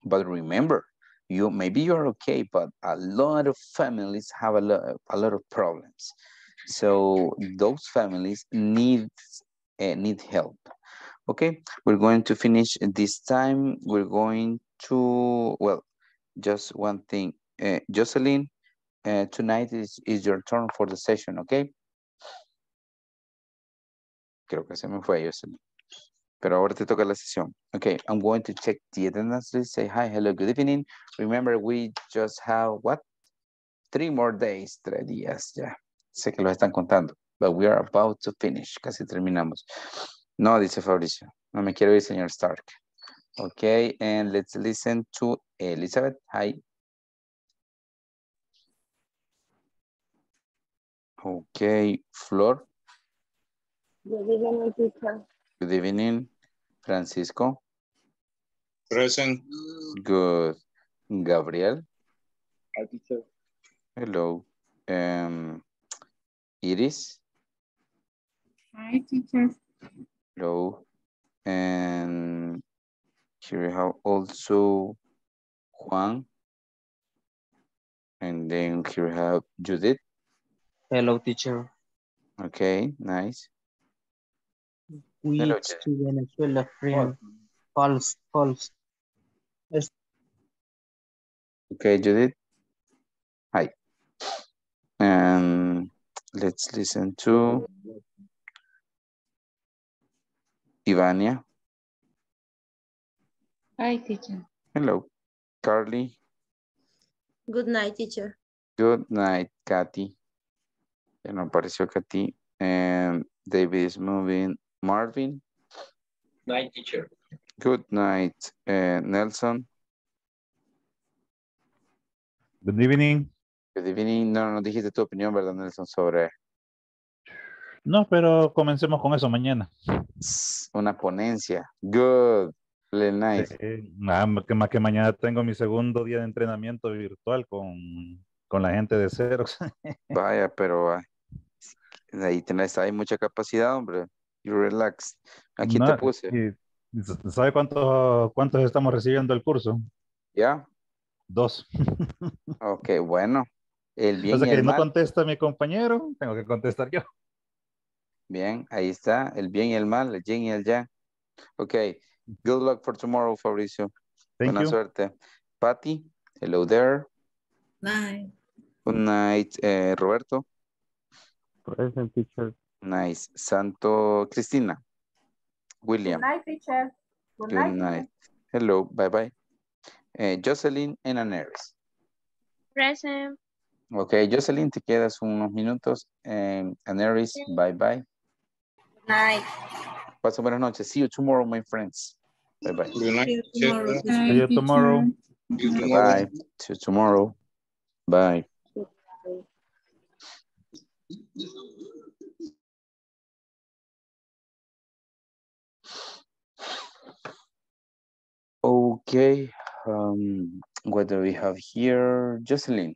But remember, you maybe you're okay, but a lot of families have a lot, a lot of problems. So those families need uh, need help. Okay, we're going to finish this time. We're going to, well, just one thing. Uh, Jocelyn, uh, tonight is, is your turn for the session, okay? Creo que se me fue, Jocelyn. Pero ahora te toca la sesión. Okay, I'm going to check the attendance list. Say hi, hello, good evening. Remember, we just have, what? Three more days, tres días, ya. Yeah. Sé que los están contando, but we are about to finish. Casi terminamos. No, dice Fabricio. No me quiero ir, señor Stark. Okay, and let's listen to Elizabeth. Hi. Okay, Flor. Good evening, teacher. Good evening, Francisco. Present. Good. Gabriel. Hi, teacher. Hello. Um, Iris. Hi, teacher. Hello. And here we have also Juan. And then here we have Judith. Hello, teacher. Okay, nice. We hello, to Venezuela, friend. Pauls, Pauls. Okay, Judith. Hi. Um, let's listen to Ivania. Hi, teacher. Hello. Carly. Good night, teacher. Good night, Kathy. Ya no apareció Kathy. And David is moving. Marvin. Night, teacher. Good night, uh, Nelson. Good evening. Good evening. No, no dijiste tu opinión, ¿verdad, Nelson? Sobre... No, pero comencemos con eso mañana. Una ponencia. Good. Night. Eh, nada más que mañana tengo mi segundo día de entrenamiento virtual con, con la gente de Xerox. Vaya, pero ahí tenés, hay mucha capacidad, hombre. You relax. Aquí no, te puse. ¿Sabe cuántos, cuántos estamos recibiendo el curso? ¿Ya? Yeah. Dos. Ok, bueno. El bien o sea que el no mal. Contesta mi compañero, tengo que contestar yo. Bien, ahí está. El bien y el mal, el yin y el yang. Ok. Good luck for tomorrow, Fabricio. Thank Buena you. Suerte. Patty, hello there. Night. Good night, eh, Roberto. Present, teacher. Nice. Santo Cristina. William. Good night, teacher. Good, Good night. night. Hello. Bye-bye. Eh, Jocelyn and Aneris. Present. Ok, Jocelyn, te quedas unos minutos. Eh, Aneris, bye-bye. Good night. Paso buenas noches. See you tomorrow, my friends. Bye-bye. Good night. See you tomorrow. See you tomorrow. Bye. See you tomorrow. Bye. Okay, um, what do we have here? Jocelyn,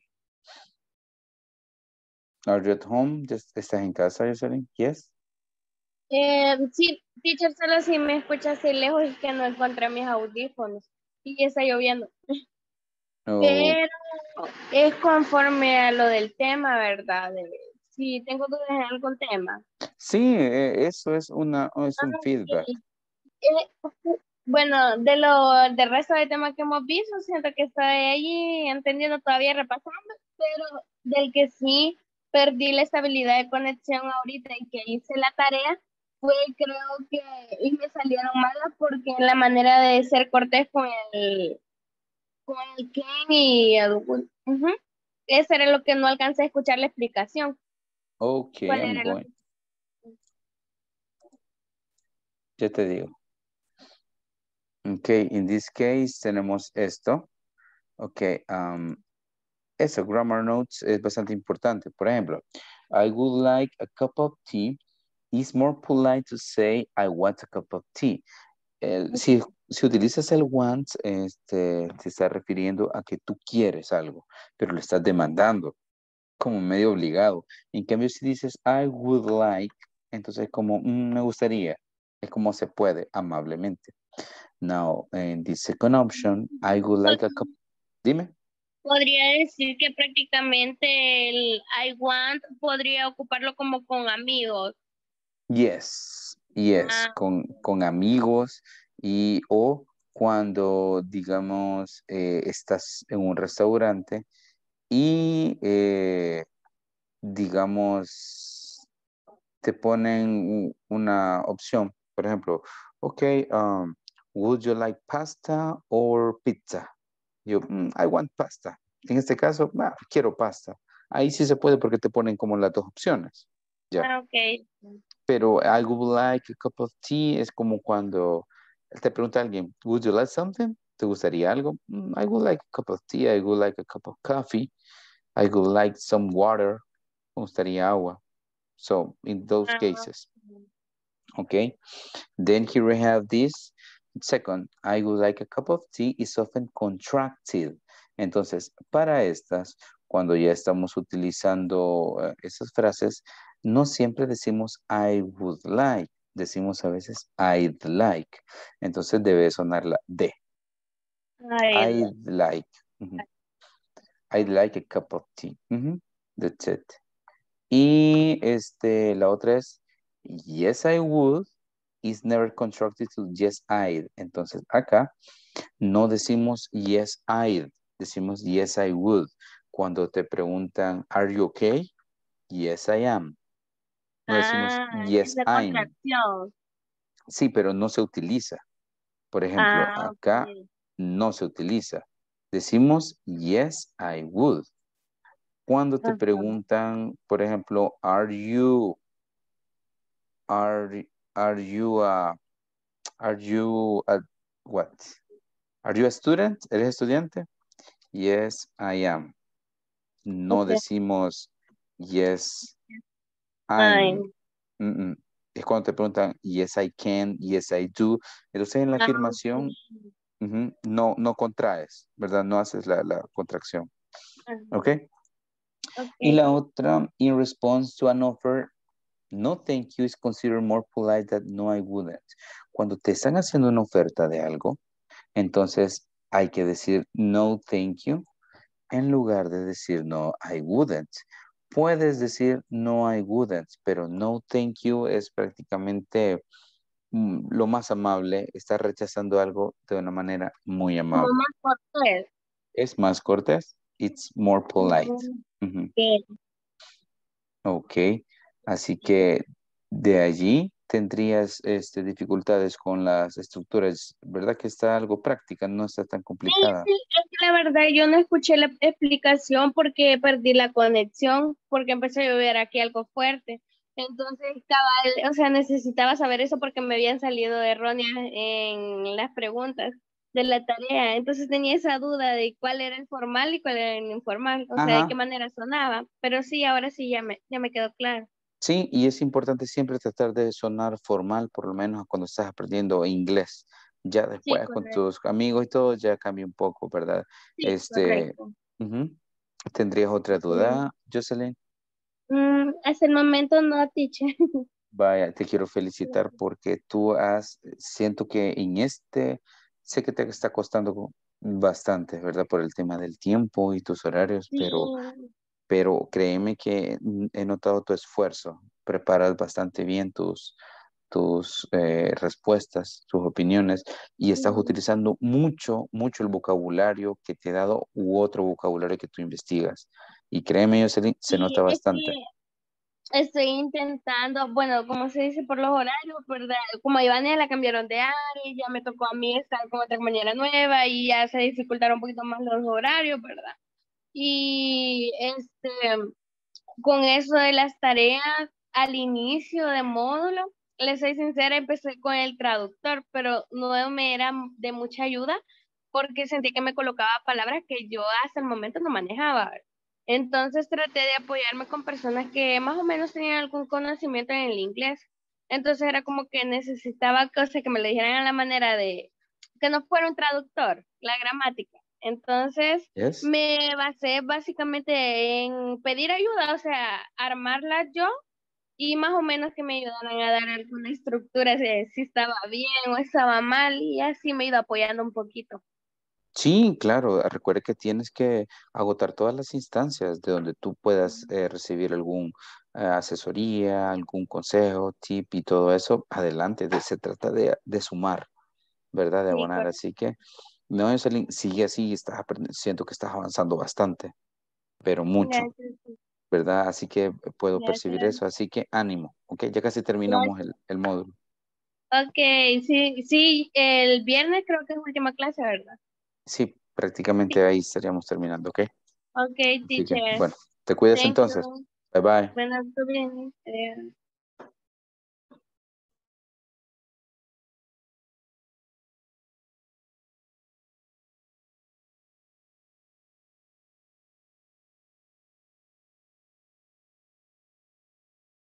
are you at home? Just, ¿estás en casa, Jocelyn? Yes. Eh, sí, teacher, solo si me escucha así lejos es que no encontré mis audífonos y está lloviendo. Oh. Pero es conforme a lo del tema, ¿verdad? Si tengo dudas en algún tema. Sí, eso es, una, es un ah, feedback. Sí. Eh, bueno, de lo, del resto del tema que hemos visto, siento que estoy allí entendiendo todavía, repasando, pero del que sí perdí la estabilidad de conexión ahorita y que hice la tarea, fue creo que y me salieron malas porque la manera de ser cortés con el con el Ken y el, uh-huh. Eso era lo que no alcancé a escuchar la explicación. Ok, lo... yo te digo. Ok, in this case tenemos esto. Ok, um, eso, grammar notes es bastante importante. Por ejemplo, I would like a cup of tea. It's more polite to say, I want a cup of tea. El, si, si utilizas el want, este, te está refiriendo a que tú quieres algo, pero lo estás demandando, como medio obligado. En cambio, si dices, I would like, entonces como, mm, me gustaría. Es como se puede, amablemente. Now, in the second option, I would like a cup. Dime. Podría decir que prácticamente el I want podría ocuparlo como con amigos. Yes, yes, ah. con, con amigos y o cuando, digamos, eh, estás en un restaurante y, eh, digamos, te ponen una opción, por ejemplo, okay, um, would you like pasta or pizza? Yo, mm, I want pasta. En este caso, ah, quiero pasta. Ahí sí se puede porque te ponen como las dos opciones. Ya. Ah, okay. Pero I would like a cup of tea es como cuando te pregunta alguien, would you like something? ¿Te gustaría algo? I would like a cup of tea, I would like a cup of coffee, I would like some water, me gustaría agua. So, in those uh -huh. cases. Okay. Then here we have this. Second, I would like a cup of tea is often contracted. Entonces, para estas, cuando ya estamos utilizando uh, esas frases, no siempre decimos I would like, decimos a veces I'd like. Entonces debe sonar la D. I'd, I'd like. Uh-huh. I'd like a cup of tea. Uh-huh. That's it. Y este, la otra es yes I would is never contracted to yes I'd. Entonces acá no decimos yes I'd, decimos yes I would. Cuando te preguntan are you okay? Yes I am. No decimos, ah, yes, I'm. Sí, pero no se utiliza. Por ejemplo, ah, acá okay. No se utiliza. Decimos, yes, I would. Cuando te uh-huh. preguntan, por ejemplo, are you, are, are you, a, are you, a, what? Are you a student? ¿Eres estudiante? Yes, I am. No okay. decimos, yes, I'm. Mm -mm. Es cuando te preguntan, yes I can, yes I do. Entonces en la ah, afirmación sí. uh -huh, no, no contraes, ¿verdad? No haces la, la contracción. Uh-huh. ¿Okay? ¿Ok? Y la otra, in response to an offer, no thank you is considered more polite than no I wouldn't. Cuando te están haciendo una oferta de algo, entonces hay que decir no thank you en lugar de decir no I wouldn't. Puedes decir no I wouldn't, pero no thank you es prácticamente lo más amable. Estás rechazando algo de una manera muy amable. Como más cortés. Es más cortés. It's more polite. Mm-hmm. Sí. Ok. Así que de allí tendrías este, dificultades con las estructuras. ¿Verdad que está algo práctica? No está tan complicada. Sí, sí. La verdad, yo no escuché la explicación porque perdí la conexión, porque empezó a llover aquí algo fuerte. Entonces, cabal, o sea, necesitaba saber eso porque me habían salido erróneas en las preguntas de la tarea. Entonces, tenía esa duda de cuál era el formal y cuál era el informal, o Ajá. sea, de qué manera sonaba. Pero sí, ahora sí ya me, ya me quedó claro. Sí, y es importante siempre tratar de sonar formal, por lo menos cuando estás aprendiendo inglés. ya después sí, con tus amigos y todo ya cambia un poco, ¿verdad? Sí, este, uh-huh. ¿Tendrías otra duda, sí. Jocelyn? Mm, hasta el momento no, teacher. Vaya, te quiero felicitar porque tú has, siento que en este, sé que te está costando bastante, ¿verdad? Por el tema del tiempo y tus horarios, sí. pero, pero créeme que he notado tu esfuerzo. Preparas bastante bien tus, tus eh, respuestas, tus opiniones y estás sí. utilizando mucho, mucho el vocabulario que te he dado u otro vocabulario que tú investigas. Y créeme, Jocelyn, se sí, nota bastante. Estoy intentando, bueno, como se dice por los horarios, ¿verdad? Como a Ivania la cambiaron de área, ya me tocó a mí estar con otra compañera nueva y ya se dificultaron un poquito más los horarios, ¿verdad? Y este, con eso de las tareas al inicio de módulo, les soy sincera, empecé con el traductor, pero no me era de mucha ayuda porque sentí que me colocaba palabras que yo hasta el momento no manejaba, ¿verdad? Entonces traté de apoyarme con personas que más o menos tenían algún conocimiento en el inglés. Entonces era como que necesitaba cosas que me le dijeran a la manera de... que no fuera un traductor, la gramática. Entonces yes. me basé básicamente en pedir ayuda, o sea, armarla yo y más o menos que me ayudaran a dar alguna estructura de si estaba bien o estaba mal y así me he ido apoyando un poquito. Sí, claro. Recuerda que tienes que agotar todas las instancias de donde tú puedas eh, recibir algún eh, asesoría, algún consejo, tip y todo eso. Adelante. De, se trata de, de sumar, ¿verdad? De abonar. Así que, no, Jocelyn, sigue así. Estás aprendiendo, siento que estás avanzando bastante, pero mucho, ¿verdad? Así que puedo percibir eso. Así que ánimo, ¿ok? Ya casi terminamos el, el módulo. Ok, sí, sí. El viernes creo que es última clase, ¿verdad? Sí, prácticamente ahí estaríamos terminando, ¿ok? Ok, teacher. Que, bueno, te cuidas. Thank entonces. You. Bye, bye. Bueno, tú bien.